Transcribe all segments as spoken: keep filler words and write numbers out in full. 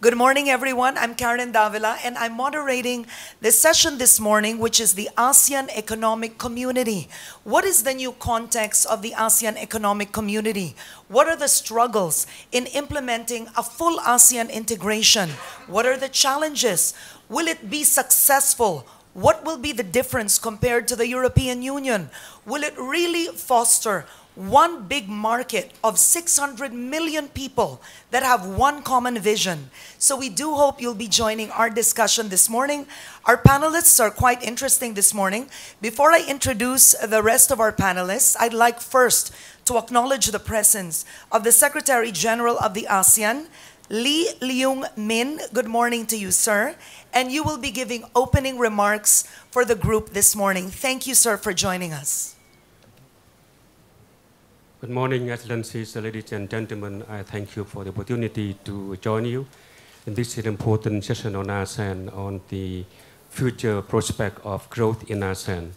Good morning, everyone. I'm Karen Davila, and I'm moderating this session this morning, which is the ASEAN Economic Community. What is the new context of the ASEAN Economic Community? What are the struggles in implementing a full ASEAN integration? What are the challenges? Will it be successful? What will be the difference compared to the European Union? Will it really foster one big market of six hundred million people that have one common vision? So we do hope you'll be joining our discussion this morning. Our panelists are quite interesting this morning. Before I introduce the rest of our panelists, I'd like first to acknowledge the presence of the Secretary General of the ASEAN, Lee Luong Minh. Good morning to you, sir. And you will be giving opening remarks for the group this morning. Thank you, sir, for joining us. Good morning, Excellencies, ladies and gentlemen. I thank you for the opportunity to join you in this important session on ASEAN, on the future prospect of growth in ASEAN,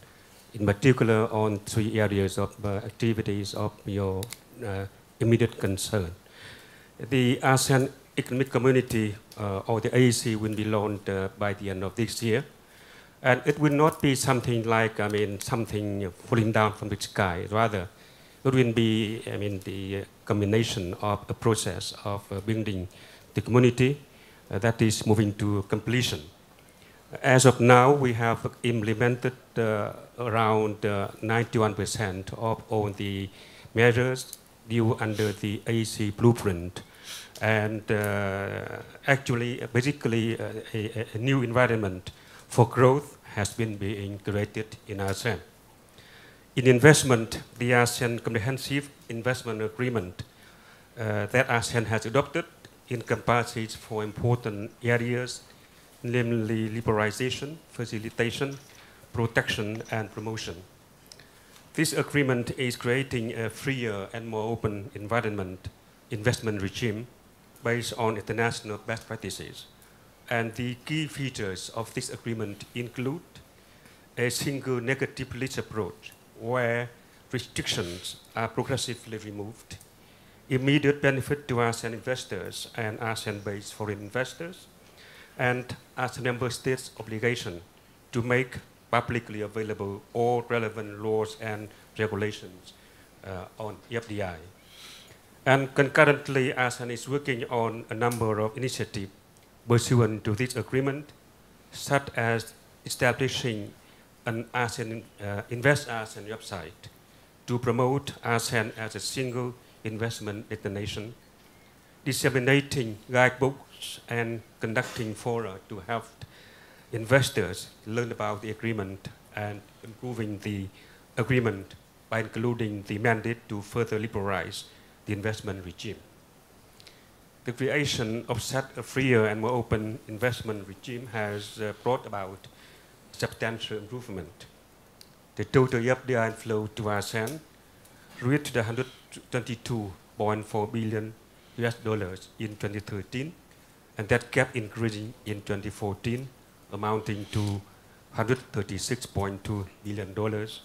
in particular on three areas of uh, activities of your uh, immediate concern. The ASEAN Economic Community, uh, or the A E C, will be launched uh, by the end of this year. And it will not be something like, I mean, something falling down from the sky. Rather, it will be, I mean, the combination of a process of building the community that is moving to completion. As of now, we have implemented uh, around ninety-one percent uh, of all the measures due under the A E C blueprint. And uh, actually, basically, uh, a, a new environment for growth has been being created in ASEAN. In investment, the ASEAN Comprehensive Investment Agreement uh, that ASEAN has adopted encompasses four important areas, namely liberalization, facilitation, protection, and promotion. This agreement is creating a freer and more open environment investment regime based on international best practices. And the key features of this agreement include a single negative list approach, where restrictions are progressively removed, immediate benefit to ASEAN investors and ASEAN-based foreign investors, and ASEAN member states' obligation to make publicly available all relevant laws and regulations uh, on F D I. And concurrently, ASEAN is working on a number of initiatives pursuant to this agreement, such as establishing an ASEAN uh, Invest ASEAN website to promote ASEAN as a single investment destination, disseminating guidebooks and conducting fora to help investors learn about the agreement and improving the agreement by including the mandate to further liberalize the investment regime. The creation of such a freer and more open investment regime has uh, brought about substantial improvement. The total F D I flow to ASEAN reached one hundred twenty-two point four billion U S dollars in twenty thirteen, and that kept increasing in twenty fourteen, amounting to one hundred thirty-six point two billion dollars,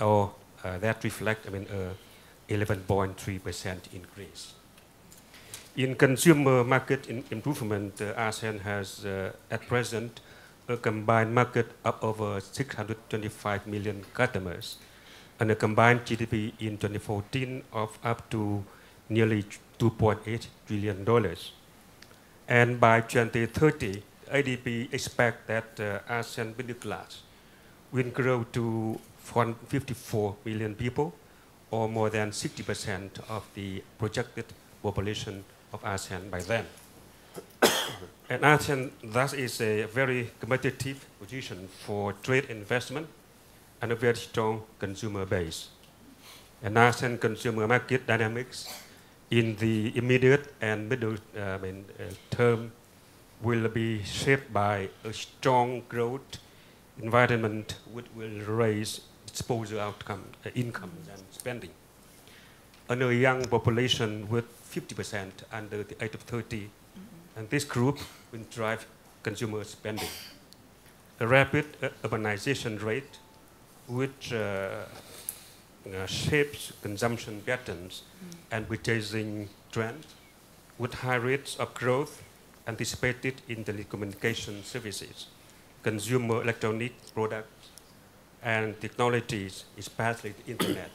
or uh, that reflects, I mean, a eleven point three percent increase. In consumer market in improvement, uh, ASEAN has uh, at present a combined market of over six hundred twenty-five million customers, and a combined G D P in twenty fourteen of up to nearly two point eight trillion dollars. And by twenty thirty, A D B expects that uh, ASEAN middle class will grow to four hundred fifty-four million people, or more than sixty percent of the projected population of ASEAN by then. And ASEAN thus is a very competitive position for trade investment and a very strong consumer base. And ASEAN consumer market dynamics in the immediate and middle uh, I mean, uh, term will be shaped by a strong growth environment which will raise disposal outcome, uh, incomes and spending. And a young population with fifty percent under the age of thirty, and this group will drive consumer spending. A rapid uh, urbanization rate, which uh, uh, shapes consumption patterns and purchasing trends, with high rates of growth anticipated in telecommunication services, consumer electronic products, and technologies, especially the internet,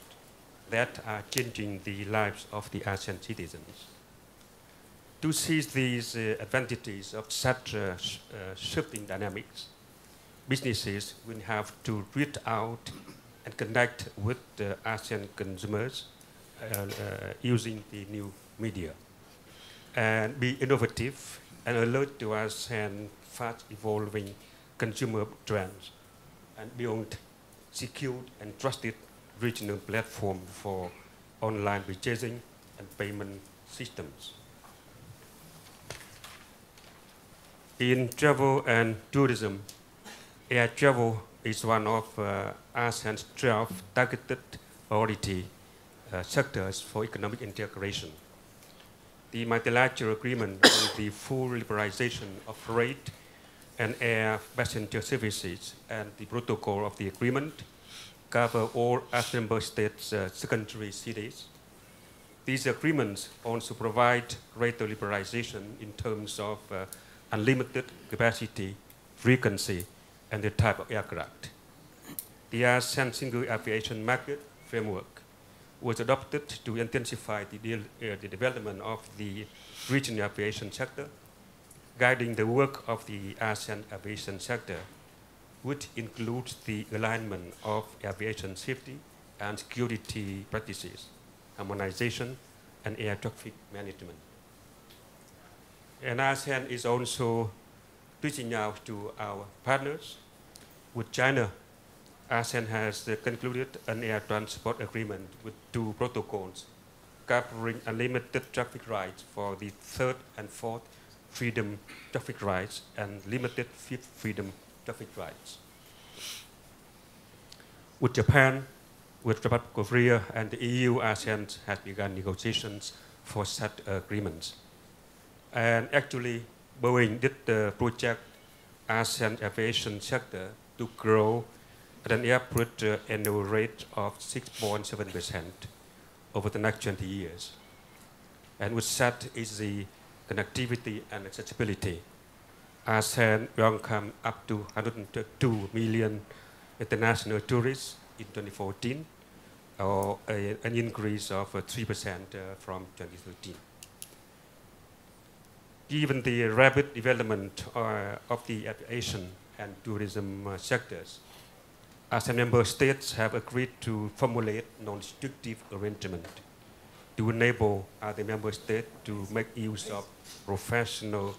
that are changing the lives of the ASEAN citizens. To seize these uh, advantages of such uh, sh uh, shifting dynamics, businesses will have to reach out and connect with the ASEAN consumers uh, uh, using the new media, and be innovative and alert to ASEAN fast-evolving consumer trends, and build secure and trusted regional platform for online purchasing and payment systems. In travel and tourism, air travel is one of uh, ASEAN's twelve targeted priority uh, sectors for economic integration. The multilateral agreement on the full liberalization of freight and air passenger services and the protocol of the agreement cover all ASEAN member states' uh, secondary cities. These agreements also provide greater liberalization in terms of uh, unlimited capacity, frequency, and the type of aircraft. The ASEAN Single Aviation Market Framework was adopted to intensify the, deal, uh, the development of the regional aviation sector, guiding the work of the ASEAN aviation sector, which includes the alignment of aviation safety and security practices, harmonization, and air traffic management. And ASEAN is also reaching out to our partners. With China, ASEAN has concluded an air transport agreement with two protocols covering unlimited traffic rights for the third and fourth freedom traffic rights and limited fifth freedom traffic rights. With Japan, with Republic of Korea, and the E U, ASEAN has begun negotiations for such agreements. And actually, Boeing did the project ASEAN aviation sector to grow at an average uh, annual rate of six point seven percent over the next twenty years. And with such is the connectivity and accessibility. ASEAN welcomed up to one hundred two million international tourists in twenty fourteen, or a, an increase of uh, three percent uh, from twenty thirteen. Given the rapid development uh, of the aviation and tourism uh, sectors, ASEAN member states have agreed to formulate non-restrictive arrangements to enable other member states to make use of professional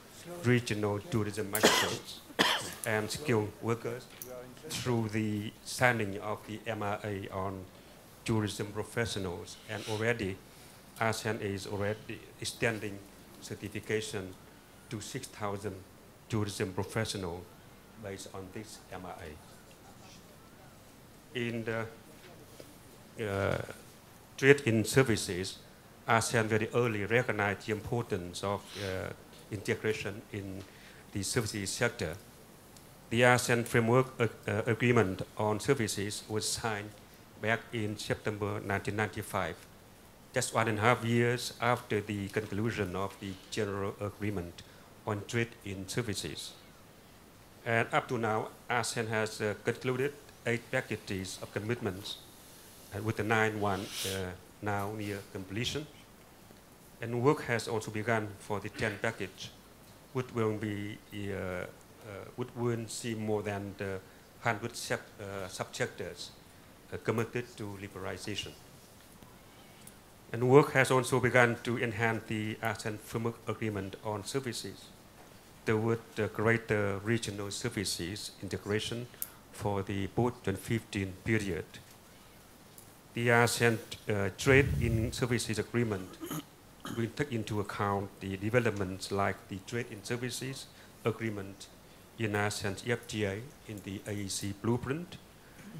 regional tourism experts and skilled workers through the signing of the M R A on tourism professionals, and already ASEAN is already extending certification to six thousand tourism professionals based on this M R A. In the uh, trade in services, ASEAN very early recognized the importance of uh, integration in the services sector. The ASEAN Framework uh, uh, Agreement on Services was signed back in September nineteen ninety-five, just one and a half years after the conclusion of the General Agreement on Trade in Services. And up to now, ASEAN has uh, concluded eight packages of commitments, and with the ninth one uh, now near completion. And work has also begun for the tenth package, which will be, uh, uh, which will see more than the one hundred sub, uh, subsectors uh, committed to liberalization. And work has also begun to enhance the ASEAN Framework Agreement on Services toward the greater regional services integration for the post twenty fifteen period. The ASEAN uh, Trade in Services Agreement will take into account the developments like the Trade in Services Agreement in ASEAN's F T A in the A E C Blueprint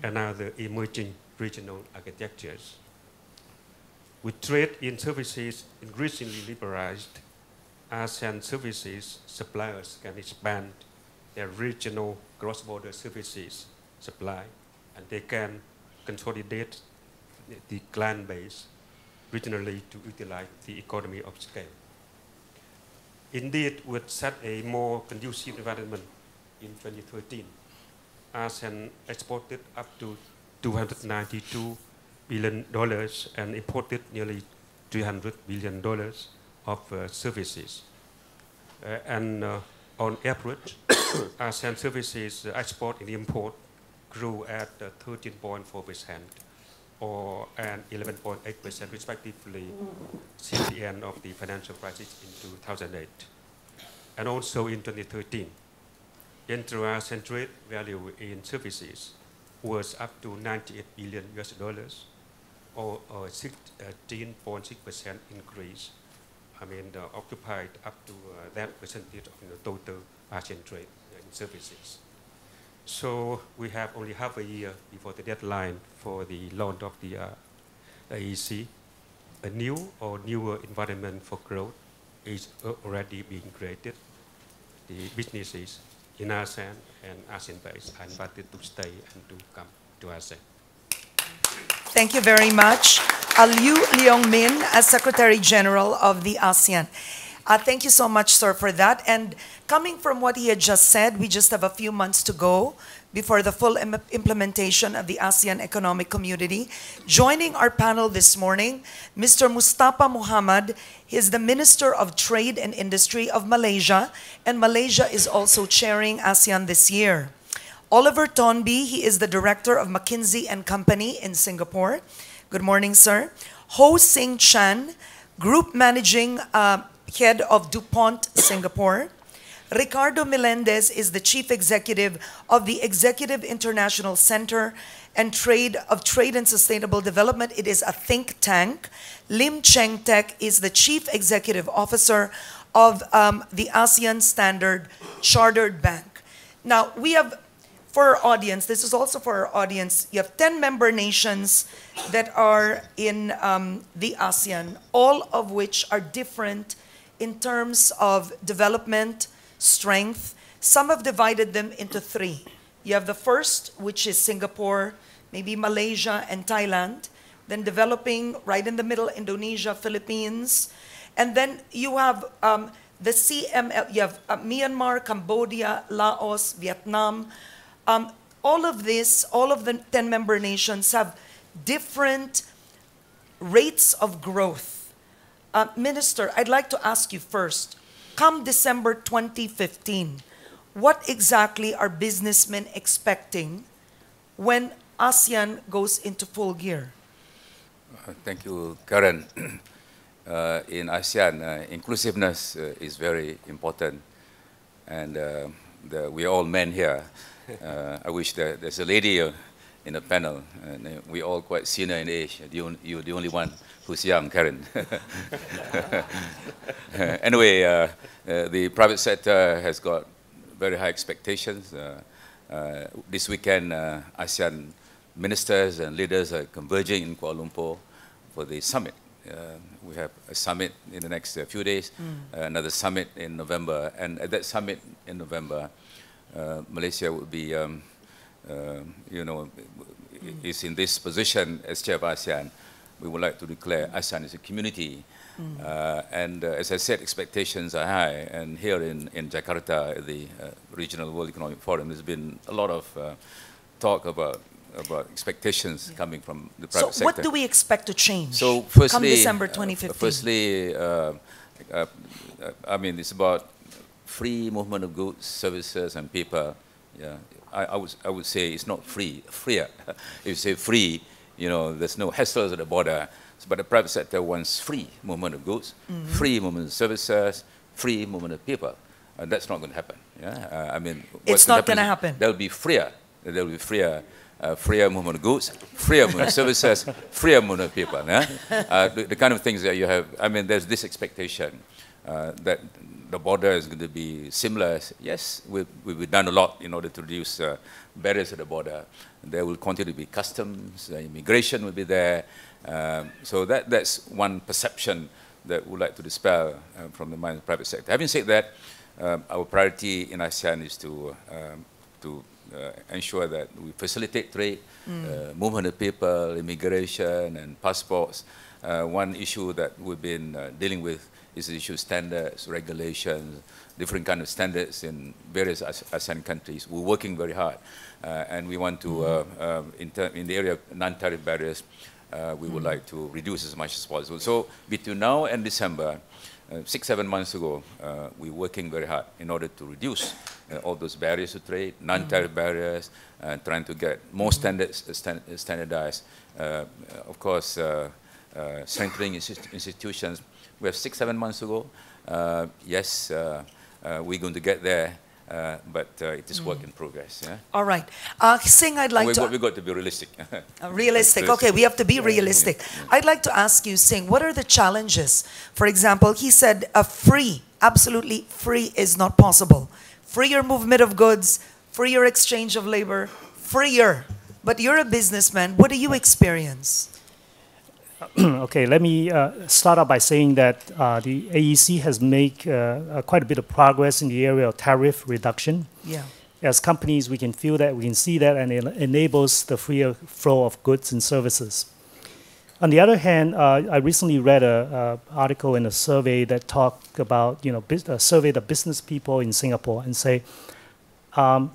and other emerging regional architectures. With trade in services increasingly liberalized, ASEAN services suppliers can expand their regional cross-border services supply, and they can consolidate the client base regionally to utilize the economy of scale. indeed would set a more conducive environment. In twenty thirteen, ASEAN exported up to two hundred ninety-two billion dollars and imported nearly three hundred billion dollars of uh, services. Uh, and uh, on average, ASEAN services uh, export and import grew at thirteen point four percent uh, or and eleven point eight percent respectively since the end of the financial crisis in two thousand eight. And also in twenty thirteen, intra-ASEAN trade value in services was up to ninety-eight billion U S dollars or sixteen point six percent increase. I mean, uh, occupied up to uh, that percentage of the total ASEAN trade in services. So we have only half a year before the deadline for the launch of the uh, A E C. A new or newer environment for growth is already being created. The businesses in ASEAN and ASEAN base are invited to stay and to come to ASEAN. Thank you very much. Uh, Liu Leong Min, as Secretary General of the ASEAN. Uh, thank you so much, sir, for that. And coming from what he had just said, we just have a few months to go before the full im implementation of the ASEAN Economic Community. Joining our panel this morning, Mister Mustapa Mohamed. He is the Minister of Trade and Industry of Malaysia, and Malaysia is also chairing ASEAN this year. Oliver Tonby, he is the Director of McKinsey and Company in Singapore. Good morning, sir. Ho Hsing-Chan, Group Managing uh, Head of DuPont, Singapore. Ricardo Meléndez is the Chief Executive of the Executive International Centre and Trade of Trade and Sustainable Development. It is a think tank. Lim Cheng-Teck is the Chief Executive Officer of um, the ASEAN Standard Chartered Bank. Now, we have, for our audience, this is also for our audience, you have ten member nations that are in um, the ASEAN, all of which are different in terms of development, strength. Some have divided them into three. You have the first, which is Singapore, maybe Malaysia and Thailand, then developing right in the middle, Indonesia, Philippines. And then you have um, the C M L, you have uh, Myanmar, Cambodia, Laos, Vietnam. Um, all of this, all of the ten member nations have different rates of growth. Uh, Minister, I'd like to ask you first, come December twenty fifteen, what exactly are businessmen expecting when ASEAN goes into full gear? Uh, thank you, Karen. uh, in ASEAN, uh, inclusiveness uh, is very important. And uh, the, we're all men here. Uh, I wish there, there's a lady uh, in the panel. And, uh, we're all quite senior in age. You're, you're the only one who's young, Karen. Anyway, uh, uh, the private sector has got very high expectations. Uh, Uh, this weekend, uh, ASEAN ministers and leaders are converging in Kuala Lumpur for the summit. Uh, we have a summit in the next uh, few days, mm. uh, another summit in November. And at that summit in November, uh, Malaysia will be, um, uh, you know, mm. is in this position as chair of ASEAN. We would like to declare ASEAN as a community. Mm. Uh, and uh, as I said, expectations are high, and here in, in Jakarta, the uh, Regional World Economic Forum, there's been a lot of uh, talk about, about expectations yeah. coming from the private so sector. So what do we expect to change so firstly, come December twenty fifteen? Uh, firstly, uh, uh, I mean, it's about free movement of goods, services, and people. Yeah, I, I, would, I would say it's not free, freer. If you say free, you know, there's no hassles at the border. But the private sector wants free movement of goods, mm-hmm. free movement of services, free movement of people. And that's not going to happen. Yeah? Uh, I mean, it's not going to happen. There will be freer. There will be freer, uh, freer movement of goods, freer movement of services, freer movement of people. Yeah? Uh, the, the kind of things that you have. I mean, there's this expectation uh, that the border is going to be similar. Yes, we've, we've done a lot in order to reduce uh, barriers at the border. There will continue to be customs, uh, immigration will be there. Um, so that, that's one perception that we'd like to dispel uh, from the mind of the private sector. Having said that, um, our priority in ASEAN is to, um, to uh, ensure that we facilitate trade, mm. uh, movement of people, immigration, and passports. Uh, one issue that we've been uh, dealing with is to issue standards, regulations, different kind of standards in various ASEAN countries. We're working very hard, uh, and we want to, uh, uh, in, in the area of non-tariff barriers, uh, we would like to reduce as much as possible. So between now and December, uh, six, seven months ago, uh, we're working very hard in order to reduce uh, all those barriers to trade, non-tariff barriers, and uh, trying to get more standards stand, standardized. Uh, of course, uh, Uh, strengthening instit institutions. We have six, seven months ago. Uh, yes, uh, uh, we're going to get there, uh, but uh, it is mm. work in progress. Yeah? All right. Uh, Singh, I'd like we, to... We've got to be realistic. uh, realistic. Okay, we have to be realistic. Yeah. I'd like to ask you, Singh, what are the challenges? For example, he said a free, absolutely free is not possible. Freer movement of goods, freer exchange of labor, freer. But you're a businessman. What do you experience? Okay, let me uh, start out by saying that uh, the A E C has made uh, uh, quite a bit of progress in the area of tariff reduction. Yeah. As companies, we can feel that, we can see that, and it enables the freer flow of goods and services. On the other hand, uh, I recently read an article in a survey that talked about, you know, uh, surveyed the business people in Singapore and say, um,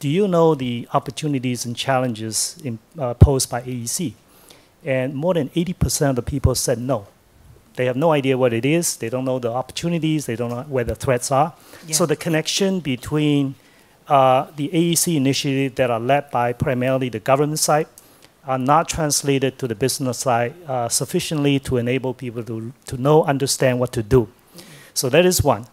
do you know the opportunities and challenges in, uh, posed by A E C? And more than eighty percent of the people said no. They have no idea what it is. They don't know the opportunities. They don't know where the threats are. Yeah. So the connection between uh, the A E C initiatives that are led by primarily the government side are not translated to the business side uh, sufficiently to enable people to, to know, understand what to do. Mm-hmm. So that is one.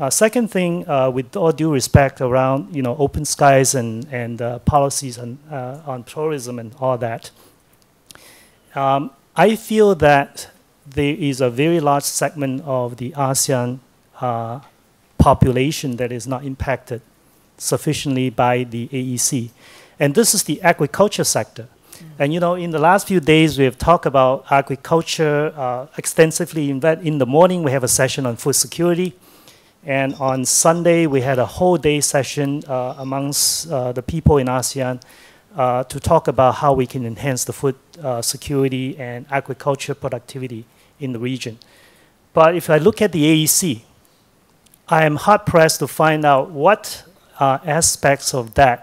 Uh, second thing, uh, with all due respect around, you know, open skies and, and uh, policies on, uh, on tourism and all that, Um, I feel that there is a very large segment of the ASEAN uh, population that is not impacted sufficiently by the A E C. And this is the agriculture sector. Mm. And you know, in the last few days, we have talked about agriculture uh, extensively. In, that in the morning, we have a session on food security. And on Sunday, we had a whole day session uh, amongst uh, the people in ASEAN Uh, to talk about how we can enhance the food uh, security and agriculture productivity in the region. But if I look at the A E C, I am hard-pressed to find out what uh, aspects of that,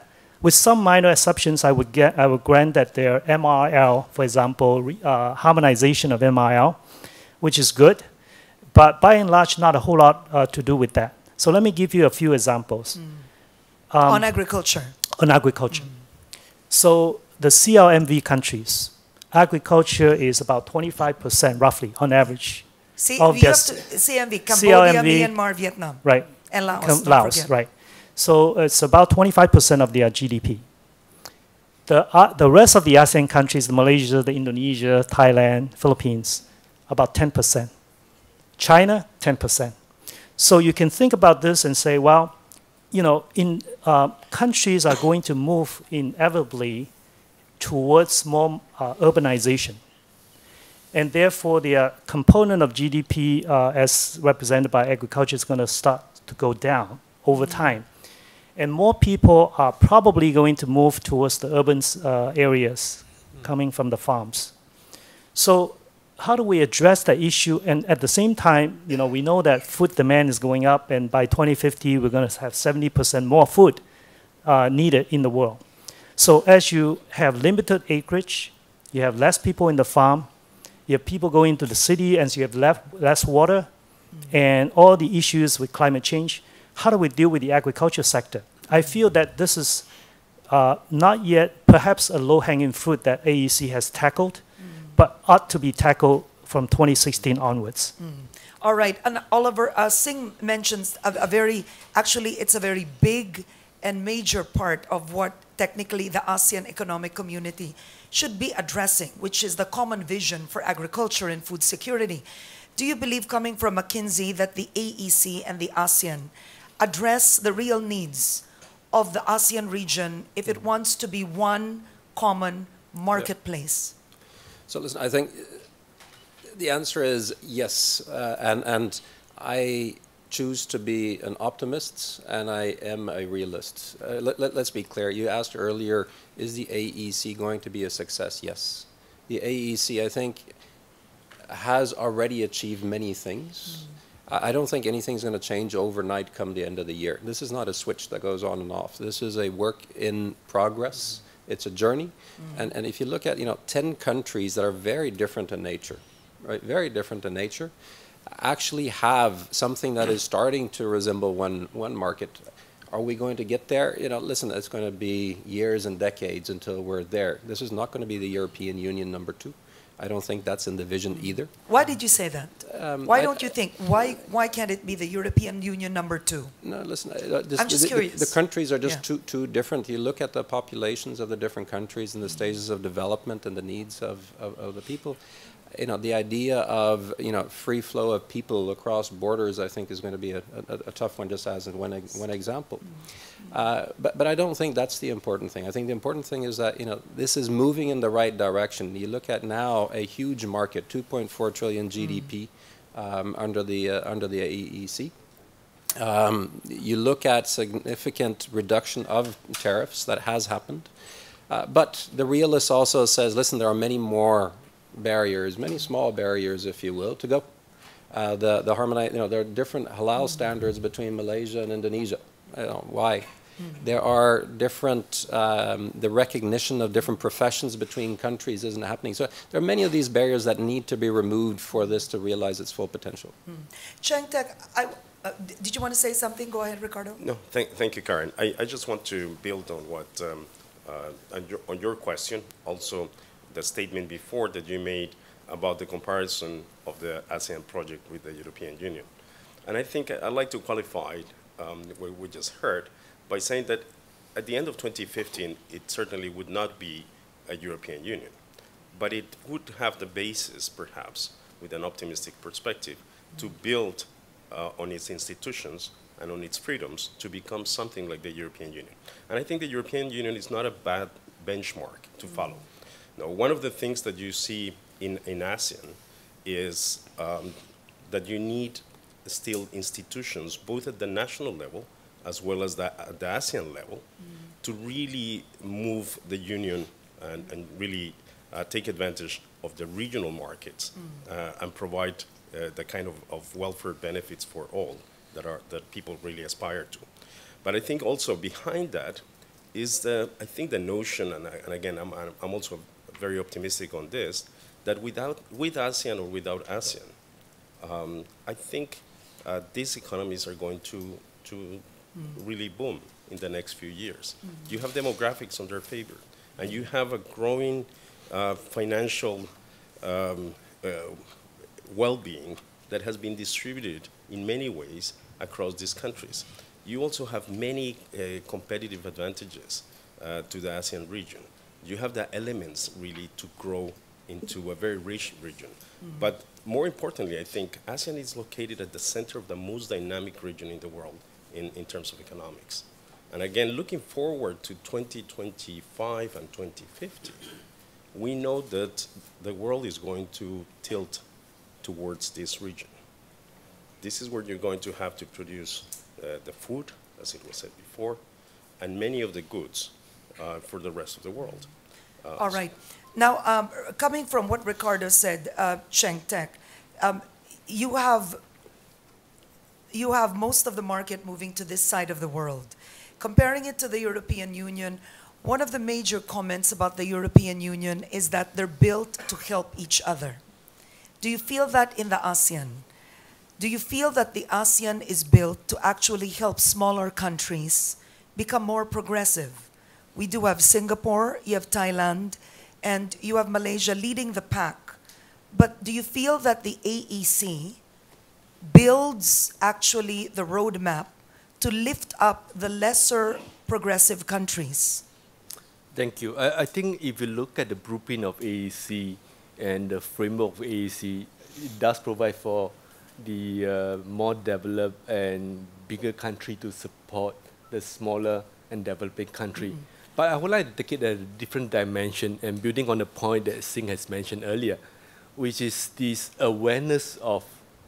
with some minor exceptions, I would, get, I would grant that there are M R L, for example, re, uh, harmonization of M R L, which is good, but by and large, not a whole lot uh, to do with that. So let me give you a few examples. Mm. Um, on agriculture. On agriculture. Mm. So the C L M V countries, agriculture is about twenty-five percent roughly on average. See, of we have to, C M V, Cambodia, C L M V, Myanmar, Vietnam. Right. And Laos. Com Laos, right. So it's about twenty-five percent of their G D P. The, uh, the rest of the ASEAN countries, the Malaysia, the Indonesia, Thailand, Philippines, about ten percent. China, ten percent. So you can think about this and say, well, you know, in uh, countries are going to move inevitably towards more uh, urbanization, and therefore their component of G D P, uh, as represented by agriculture, is going to start to go down over mm-hmm. time, and more people are probably going to move towards the urban uh, areas, mm-hmm. coming from the farms. So, how do we address that issue? And at the same time, you know, we know that food demand is going up, and by twenty fifty, we're going to have seventy percent more food uh, needed in the world. So as you have limited acreage, you have less people in the farm, you have people going to the city, and so you have less, less water, mm-hmm. and all the issues with climate change. How do we deal with the agriculture sector? I feel that this is uh, not yet perhaps a low-hanging fruit that A E C has tackled, but ought to be tackled from twenty sixteen onwards. Mm. All right, and Oliver, uh, Singh mentions a, a very, actually it's a very big and major part of what technically the ASEAN Economic Community should be addressing, which is the common vision for agriculture and food security. Do you believe, coming from McKinsey, that the A E C and the ASEAN address the real needs of the ASEAN region if it wants to be one common marketplace? Yeah. So listen, I think the answer is yes, uh, and, and I choose to be an optimist, and I am a realist. Uh, let, let, let's be clear. You asked earlier, is the A E C going to be a success? Yes. The A E C, I think, has already achieved many things. Mm. I don't think anything's going to change overnight come the end of the year. This is not a switch that goes on and off. This is a work in progress. It's a journey. Mm. And, and if you look at, you know, ten countries that are very different in nature, right, very different in nature, actually have something that is starting to resemble one, one market. Are we going to get there? You know, listen, it's going to be years and decades until we're there. This is not going to be the European Union number two. I don't think that's in the vision either. Why did you say that? Um, why I, don't you think? Why why can't it be the European Union number two? No, listen, uh, this, I'm just the, curious. The, the countries are just yeah. too, too different. You look at the populations of the different countries and the stages of development and the needs of, of, of the people. You know, the idea of, you know, free flow of people across borders, I think, is going to be a, a, a tough one, just as one, one example. Uh, but, but I don't think that's the important thing. I think the important thing is that, you know, this is moving in the right direction. You look at now a huge market, two point four trillion G D P um, under the, uh, under the A E C. Um, you look at significant reduction of tariffs that has happened. Uh, but the realist also says, listen, there are many more barriers, many small barriers, if you will, to go. Uh, the the harmonize, you know, there are different halal mm-hmm. standards between Malaysia and Indonesia. I don't know why. Mm-hmm. There are different, um, the recognition of different professions between countries isn't happening. So there are many of these barriers that need to be removed for this to realize its full potential. Mm. Cheng-Teck, I, uh, did you want to say something? Go ahead, Ricardo. No, thank, thank you, Karen. I, I just want to build on what, um, uh, on, your, on your question, also the statement before that you made about the comparison of the ASEAN project with the European Union. And I think I'd like to qualify um, what we just heard by saying that at the end of twenty fifteen, it certainly would not be a European Union, but it would have the basis, perhaps, with an optimistic perspective, to build uh, on its institutions and on its freedoms to become something like the European Union. And I think the European Union is not a bad benchmark to follow. Now, one of the things that you see in, in ASEAN is um, that you need still institutions, both at the national level as well as the, at the ASEAN level, mm-hmm. to really move the union and, and really uh, take advantage of the regional markets mm-hmm. uh, and provide uh, the kind of, of welfare benefits for all that, are, that people really aspire to. But I think also behind that is, the, I think, the notion, and, I, and again, I'm, I'm also very optimistic on this, that without, with ASEAN or without ASEAN, um, I think uh, these economies are going to, to mm. really boom in the next few years. Mm. You have demographics on their favor, and you have a growing uh, financial um, uh, well-being that has been distributed in many ways across these countries. You also have many uh, competitive advantages uh, to the ASEAN region. You have the elements, really, to grow into a very rich region. Mm-hmm. But more importantly, I think ASEAN is located at the center of the most dynamic region in the world in, in terms of economics. And again, looking forward to twenty twenty-five and twenty fifty, we know that the world is going to tilt towards this region. This is where you're going to have to produce uh, the food, as it was said before, and many of the goods Uh, for the rest of the world. Uh, All right. Now, um, coming from what Ricardo said, uh, Cheng-Teck, um, you have you have most of the market moving to this side of the world. Comparing it to the European Union, one of the major comments about the European Union is that they're built to help each other. Do you feel that in the ASEAN? Do you feel that the ASEAN is built to actually help smaller countries become more progressive? We do have Singapore, you have Thailand, and you have Malaysia leading the pack. But do you feel that the A E C builds actually the roadmap to lift up the lesser progressive countries? Thank you. I, I think if you look at the blueprint of A E C and the framework of A E C, it does provide for the uh, more developed and bigger country to support the smaller and developing country. Mm-hmm. But I would like to take it a different dimension and building on the point that Singh has mentioned earlier, which is this awareness of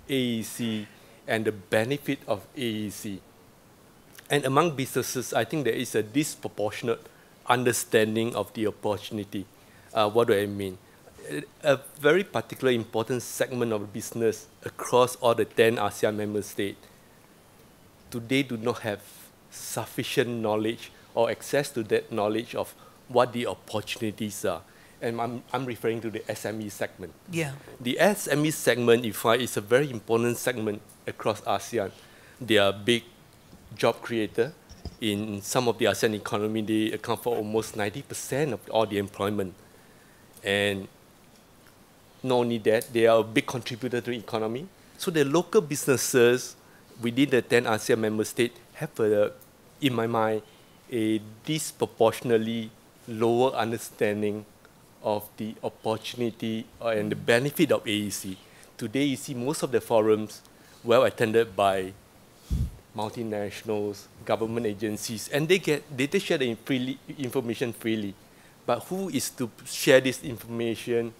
A E C and the benefit of A E C. And among businesses, I think there is a disproportionate understanding of the opportunity. Uh, what do I mean? a very particular important segment of business across all the ten ASEAN member states today do not have sufficient knowledge or access to that knowledge of what the opportunities are. And I'm, I'm referring to the S M E segment. Yeah. The S M E segment, if I, is a very important segment across ASEAN. They are big job creator. In some of the ASEAN economy, they account for almost ninety percent of all the employment. And not only that, they are a big contributor to the economy. So the local businesses within the ten ASEAN member states have, a, in my mind, a disproportionately lower understanding of the opportunity and the benefit of A E C. Today, you see most of the forums well attended by multinationals, government agencies, and they get they, they share the freely, information freely. But who is to share this information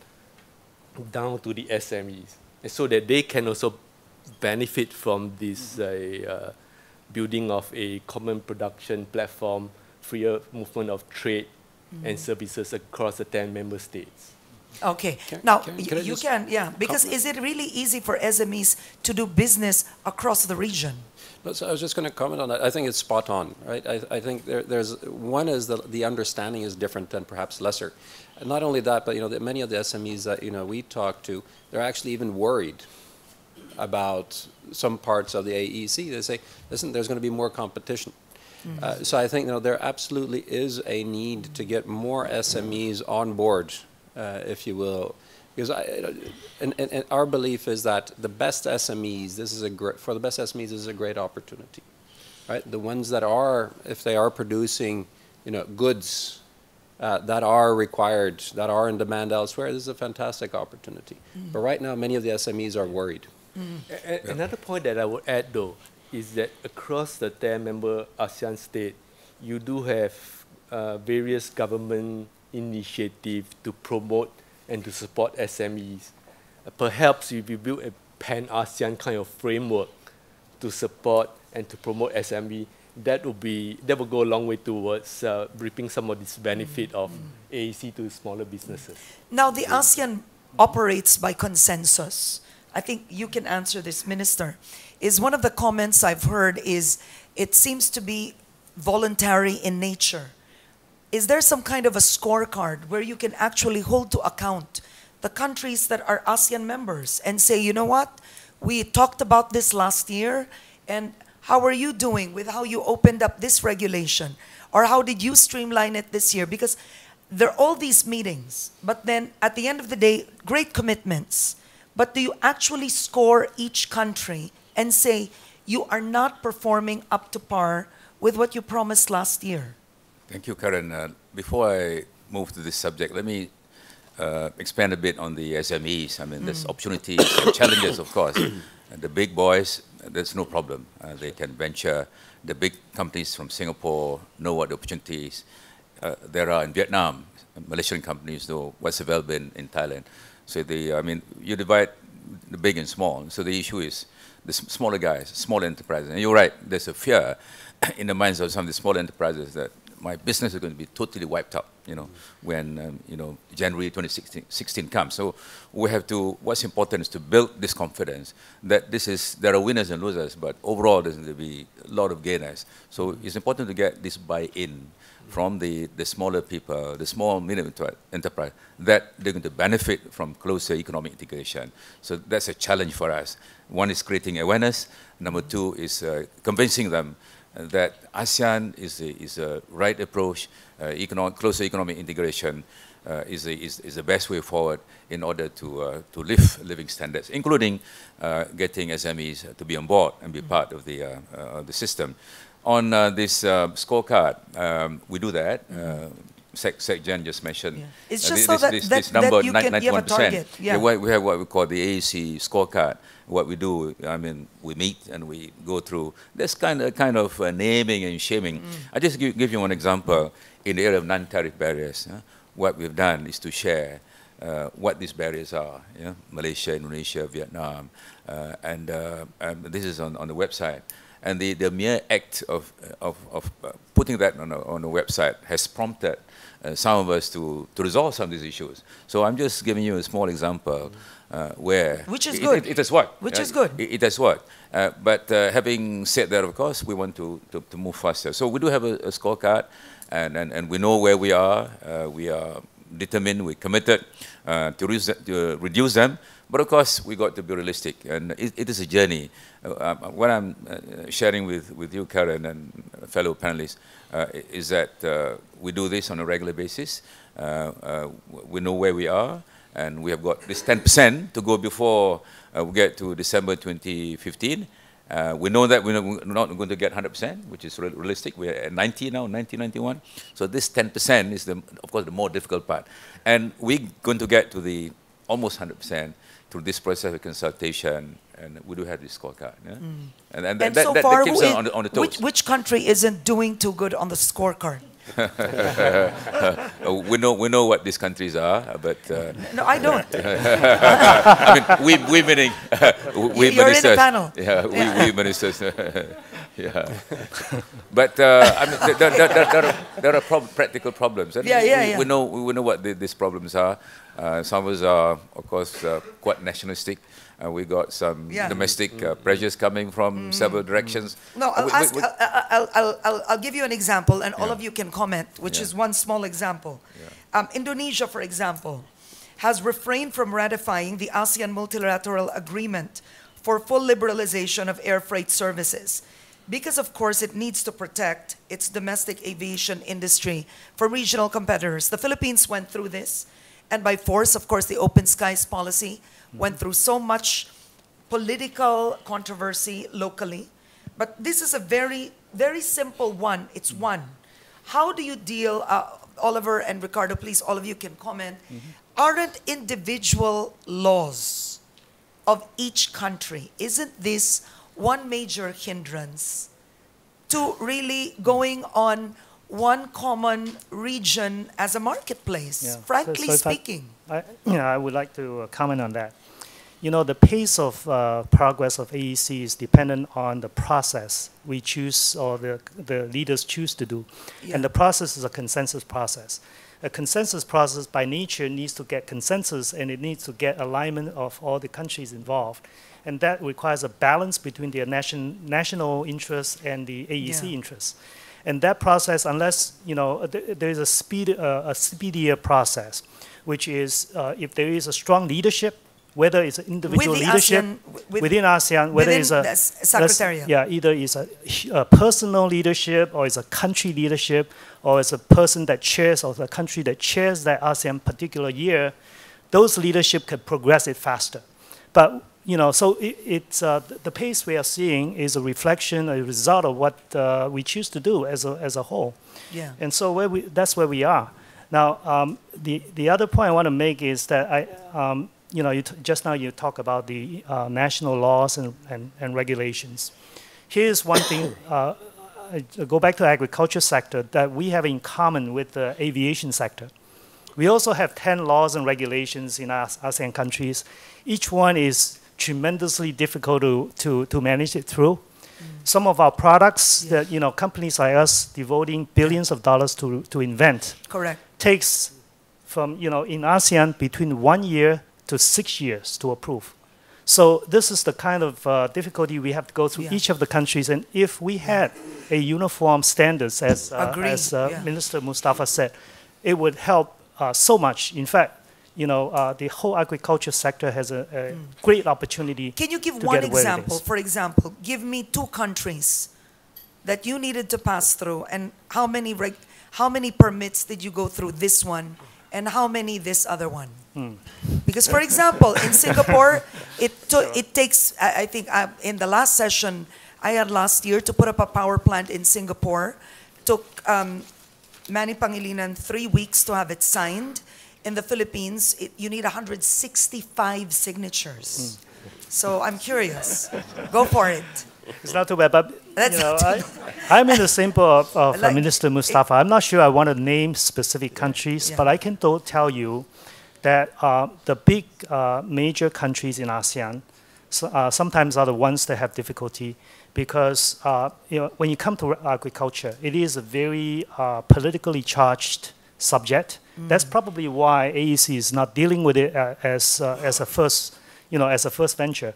down to the S M Es, and so that they can also benefit from this uh, uh, building of a common production platform, freer movement of trade Mm-hmm. and services across the ten member states. Okay, can, now can, can you can, yeah, because comment? Is it really easy for S M Es to do business across the region? No, so I was just going to comment on that. I think it's spot on, right? I, I think there, there's, one is the, the understanding is different and perhaps lesser. And not only that, but you know, the, many of the S M Es that you know, we talk to, they're actually even worried about some parts of the A E C. They say, listen, there's going to be more competition. Mm-hmm. uh, so I think you know, there absolutely is a need to get more S M Es on board, uh, if you will, because I, and, and, and our belief is that the best S M Es, this is a great, for the best S M Es, this is a great opportunity, right? The ones that are, if they are producing, you know, goods uh, that are required, that are in demand elsewhere, this is a fantastic opportunity. Mm-hmm. But right now, many of the S M Es are worried. Mm-hmm. a yeah. Another point that I would add, though, is that across the ten-member ASEAN state, you do have uh, various government initiatives to promote and to support S M Es. Uh, perhaps if you build a pan-ASEAN kind of framework to support and to promote S M E, that will be that will go a long way towards uh, reaping some of this benefit of A E C to smaller businesses. Now, the ASEAN operates by consensus. I think you can answer this, Minister. Is one of the comments I've heard is it seems to be voluntary in nature. Is there some kind of a scorecard where you can actually hold to account the countries that are ASEAN members and say, you know what, we talked about this last year, and how are you doing with how you opened up this regulation? Or how did you streamline it this year? Because there are all these meetings, but then at the end of the day, great commitments. But do you actually score each country and say, you are not performing up to par with what you promised last year? Thank you, Karen. Uh, before I move to this subject, let me uh, expand a bit on the S M Es. I mean, mm-hmm. there's opportunities and challenges, of course. And the big boys, there's no problem. Uh, they can venture. The big companies from Singapore know what the opportunities uh, there are in Vietnam. Malaysian companies know what's available in, in Thailand. So the, I mean, you divide the big and small. So the issue is the smaller guys, small enterprises. And you're right, there's a fear in the minds of some of the small enterprises that my business is going to be totally wiped out, you know, mm-hmm. when, um, you know, January twenty sixteen comes. So we have to, what's important is to build this confidence that this is, there are winners and losers, but overall there's going to be a lot of gainers. So it's important to get this buy-in mm-hmm. from the, the smaller people, the small medium enterprise, that they're going to benefit from closer economic integration. So that's a challenge for us. One is creating awareness. Number two is uh, convincing them that ASEAN is a, is a right approach, uh, economic, closer economic integration uh, is, a, is, is the best way forward in order to, uh, to lift living standards, including uh, getting S M Es to be on board and be part of the, uh, uh, the system. On uh, this uh, scorecard, um, we do that. Uh, Sec, Sec Jan just mentioned. Yeah. It's just uh, this, so that, this, that, this number, that you can, you have a target. Yeah. Yeah, we have what we call the A E C scorecard. What we do, I mean, we meet and we go through this kind of, kind of uh, naming and shaming. Mm. I just give, give you one example in the area of non-tariff barriers. Huh? What we've done is to share uh, what these barriers are. Yeah? Malaysia, Indonesia, Vietnam, uh, and, uh, and this is on, on the website. And the, the mere act of, of, of putting that on a, on a website has prompted uh, some of us to, to resolve some of these issues. So I'm just giving you a small example uh, where... Which is it, good. It, it has worked. Which uh, is good. It, it has worked. Uh, but uh, having said that, of course, we want to, to, to move faster. So we do have a, a scorecard, and, and, and we know where we are. Uh, we are determined, we're committed uh, to, to reduce them. But of course, we got to be realistic, and it, it is a journey. Uh, what I'm uh, sharing with, with you, Karen, and fellow panelists, uh, is that uh, we do this on a regular basis. Uh, uh, we know where we are, and we have got this ten percent to go before uh, we get to December twenty fifteen. Uh, we know that we're not going to get one hundred percent, which is realistic. We're at ninety now, ninety, ninety-one. So this ten percent is, the, of course, the more difficult part. And we're going to get to the almost one hundred percent. Through this process of consultation, and we do have this scorecard. Yeah? Mm. And, and, th and that, so that, far, that keeps us on the, on the toes. Which, which country isn't doing too good on the scorecard? uh, we know we know what these countries are, but uh, no, I don't. I mean, we we meaning uh, we You're ministers. In the panel. Yeah, we, yeah. we ministers. yeah, but uh, I mean, there, there, there, there are, there are prob practical problems. And yeah, yeah, we, yeah. We know we know what the, these problems are. Uh, some of us are, of course, uh, quite nationalistic. Uh, we got some yeah. domestic uh, pressures coming from mm. several directions. No, I'll, we, ask, we, we, I'll, I'll, I'll, I'll give you an example, and yeah. all of you can comment, which yeah. is one small example. Yeah. Um, Indonesia, for example, has refrained from ratifying the ASEAN Multilateral Agreement for full liberalization of air freight services because, of course, it needs to protect its domestic aviation industry from regional competitors. The Philippines went through this, and by force, of course, the Open Skies policy went through so much political controversy locally. But this is a very, very simple one. It's one. How do you deal, uh, Oliver and Ricardo, please, all of you can comment. Mm-hmm. Aren't individual laws of each country, isn't this one major hindrance to really going on one common region as a marketplace, yeah. frankly so, so speaking? I, you know, I would like to comment on that. You know, the pace of uh, progress of A E C is dependent on the process we choose, or the, the leaders choose to do. Yeah. And the process is a consensus process. A consensus process by nature needs to get consensus, and it needs to get alignment of all the countries involved. And that requires a balance between their nation, national interests and the A E C yeah. interests. And that process, unless, you know, th there is a, speed, uh, a speedier process, which is uh, if there is a strong leadership, whether it's individual leadership ASEAN, with, within ASEAN, whether within it's a secretariat, yeah, either it's a, a personal leadership, or it's a country leadership, or it's a person that chairs, or a country that chairs that ASEAN particular year, those leadership could progress it faster. But you know, so it, it's uh, the pace we are seeing is a reflection, a result of what uh, we choose to do as a as a whole. Yeah. And so where we that's where we are. Now, um, the the other point I want to make is that I, um, you know, you t just now you talk about the uh, national laws and, and and regulations. Here's one thing. Uh, I go back to the agriculture sector that we have in common with the aviation sector. We also have ten laws and regulations in our ASEAN countries. Each one is tremendously difficult to, to, to manage it through. Mm. Some of our products yes. that, you know, companies like us devoting billions of dollars to, to invent. Correct. Takes from, you know, in ASEAN between one year to six years to approve. So this is the kind of uh, difficulty we have to go through yeah. each of the countries. And if we had a uniform standards, as, uh, as uh, yeah. Minister Mustapa said, it would help uh, so much. In fact, you know, uh, the whole agriculture sector has a, a mm. great opportunity. Can you give one example? For example, give me two countries that you needed to pass through, and how many reg how many permits did you go through this one, and how many this other one? Mm. Because, for example, in Singapore, it it takes. I, I think I, in the last session I had last year to put up a power plant in Singapore, took um, Manny Pangilinan three weeks to have it signed. In the Philippines, it, you need one hundred sixty-five signatures. Mm. So I'm curious. Go for it. It's not too bad, but you know, I, I'm in the sample of, of like, Minister Mustapa. I'm not sure I want to name specific countries, yeah. but I can tell you that uh, the big uh, major countries in ASEAN so, uh, sometimes are the ones that have difficulty. because uh, you know, when you come to agriculture, it is a very uh, politically charged subject. Mm. That's probably why A E C is not dealing with it uh, as uh, as a first, you know, as a first venture.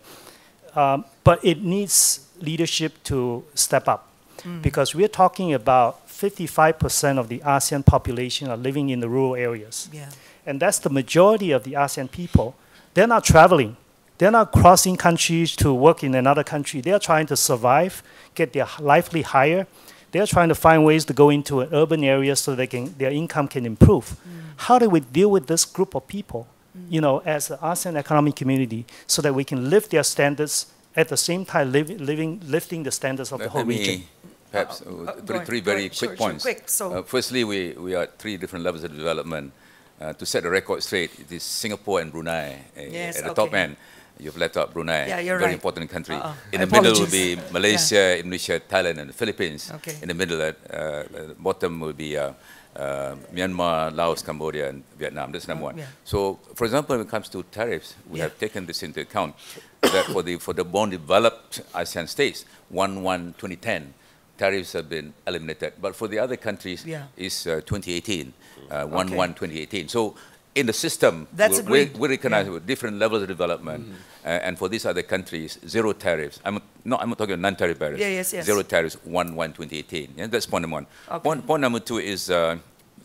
Um, but it needs leadership to step up, mm. because we're talking about fifty-five percent of the ASEAN population are living in the rural areas, yeah. and that's the majority of the ASEAN people. They're not traveling. They're not crossing countries to work in another country. They're trying to survive, get their livelihood higher. They're trying to find ways to go into an urban area so they can, their income can improve. Mm. How do we deal with this group of people, mm. you know, as the ASEAN Economic Community, so that we can lift their standards, at the same time live, living, lifting the standards of Let the whole me region? Perhaps uh, uh, three, on, three very quick sure, points. Sure, quick, so uh, firstly, we, we are at three different levels of development. Uh, to set the record straight, it is Singapore and Brunei uh, yes, at the okay. top end. You've left out Brunei, yeah, you're very right. important country. Uh-uh. In the Apologies. middle will be Malaysia, yeah. Indonesia, Thailand, and the Philippines. Okay. In the middle, at uh, bottom will be uh, uh, Myanmar, Laos, Cambodia, and Vietnam. That's number one. Yeah. So, for example, when it comes to tariffs, we yeah. have taken this into account that for the for the more developed ASEAN states, one one twenty ten, tariffs have been eliminated. But for the other countries, yeah. it's uh, twenty eighteen, uh, one one twenty eighteen. So. In the system, That's we, we recognize yeah. different levels of development, mm. uh, and for these other countries, zero tariffs. I'm not. I'm not talking non-tariff barriers. Yeah, yes, yes. Zero tariffs. One one twenty eighteen. Yeah, that's point number one. Okay. Point, point number two is uh,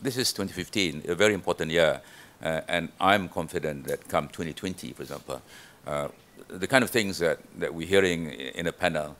this is twenty fifteen, a very important year, uh, and I'm confident that come twenty twenty, for example, uh, the kind of things that that we're hearing in a panel,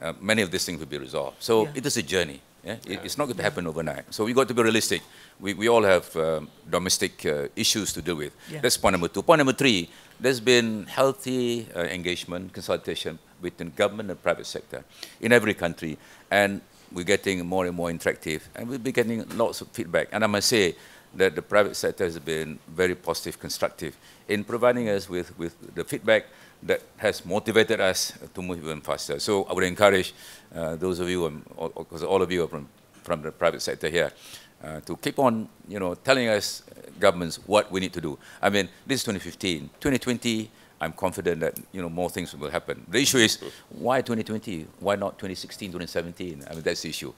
uh, many of these things will be resolved. So yeah. it is a journey. Yeah? It, it's not going to happen overnight. So we've got to be realistic. We, we all have um, domestic uh, issues to deal with. Yeah. That's point number two. Point number three, there's been healthy uh, engagement, consultation between government and private sector in every country. And we're getting more and more interactive. And we'll be getting lots of feedback. And I must say that the private sector has been very positive, constructive in providing us with, with the feedback that has motivated us to move even faster. So I would encourage uh, those of you, um, all, all of you are from, from the private sector here, uh, to keep on, you know, telling us, uh, governments, what we need to do. I mean, this is twenty fifteen. twenty twenty, I'm confident that, you know, more things will happen. The issue is, why twenty twenty? Why not twenty sixteen, twenty seventeen? I mean, that's the issue.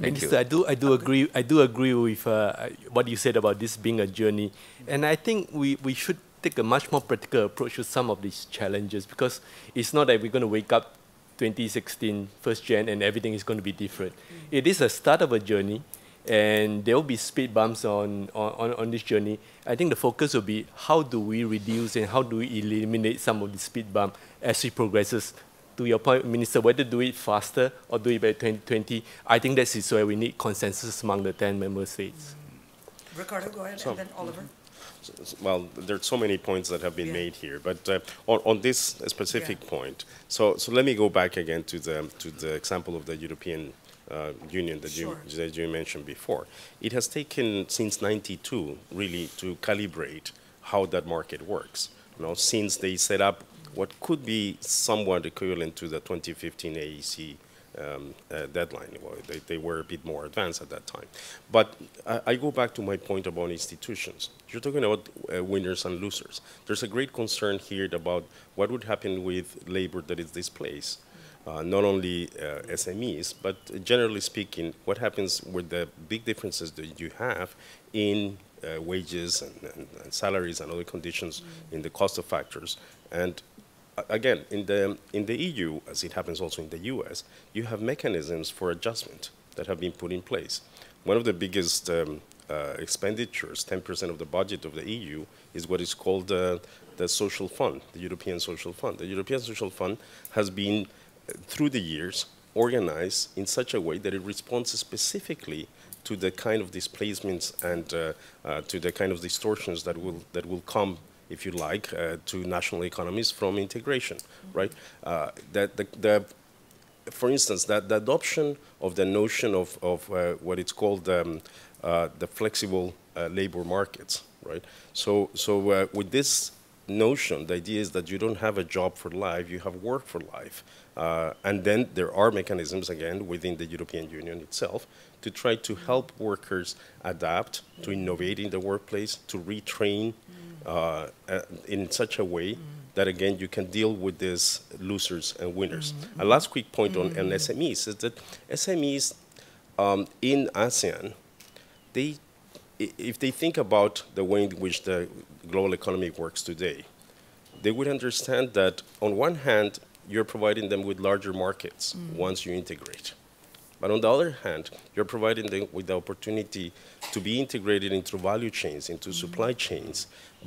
Thank Minister, you. I do, I do agree, I do agree with uh, what you said about this being a journey. And I think we, we should take a much more practical approach to some of these challenges, because it's not that we're going to wake up twenty sixteen, first Jan, and everything is going to be different. Mm. It is a start of a journey, and there will be speed bumps on, on, on this journey. I think the focus will be how do we reduce and how do we eliminate some of the speed bump as it progresses. To your point, Minister, whether do it faster or do it by twenty twenty, I think that is where we need consensus among the ten member states. Mm. Ricardo, go ahead, so, and then Oliver. Mm-hmm. Well, there are so many points that have been yeah. made here, but uh, on, on this specific yeah. point, so so let me go back again to the to the example of the European uh, Union that, sure. you, that you mentioned before. It has taken since ninety-two really to calibrate how that market works. You know, since they set up what could be somewhat equivalent to the twenty fifteen A E C. Um, uh, deadline. Well, they, they were a bit more advanced at that time. But I, I go back to my point about institutions. You're talking about uh, winners and losers. There's a great concern here about what would happen with labor that is displaced, uh, not only uh, S M Es, but generally speaking, what happens with the big differences that you have in uh, wages and, and, and salaries and other conditions, mm-hmm. in the cost of factors. And again, in the, in the E U, as it happens also in the U S, you have mechanisms for adjustment that have been put in place. One of the biggest um, uh, expenditures, ten percent of the budget of the E U, is what is called uh, the social fund, the European Social Fund. The European Social Fund has been, uh, through the years, organized in such a way that it responds specifically to the kind of displacements and uh, uh, to the kind of distortions that will, that will come, if you like, uh, to national economies from integration, mm-hmm. right? Uh, that the, the, for instance, that the adoption of the notion of, of uh, what it's called um, uh, the flexible uh, labor markets, right? So, so uh, with this notion, the idea is that you don't have a job for life, you have work for life. Uh, and then there are mechanisms, again, within the European Union itself to try to help workers adapt, to innovate in the workplace, to retrain, mm. uh, in such a way mm. that again you can deal with these losers and winners. Mm-hmm. A last quick point mm-hmm. on, on S M Es is that S M Es um, in ASEAN, they, if they think about the way in which the global economy works today, they would understand that on one hand, you're providing them with larger markets mm. once you integrate. But on the other hand, you're providing them with the opportunity to be integrated into value chains, into mm. supply chains,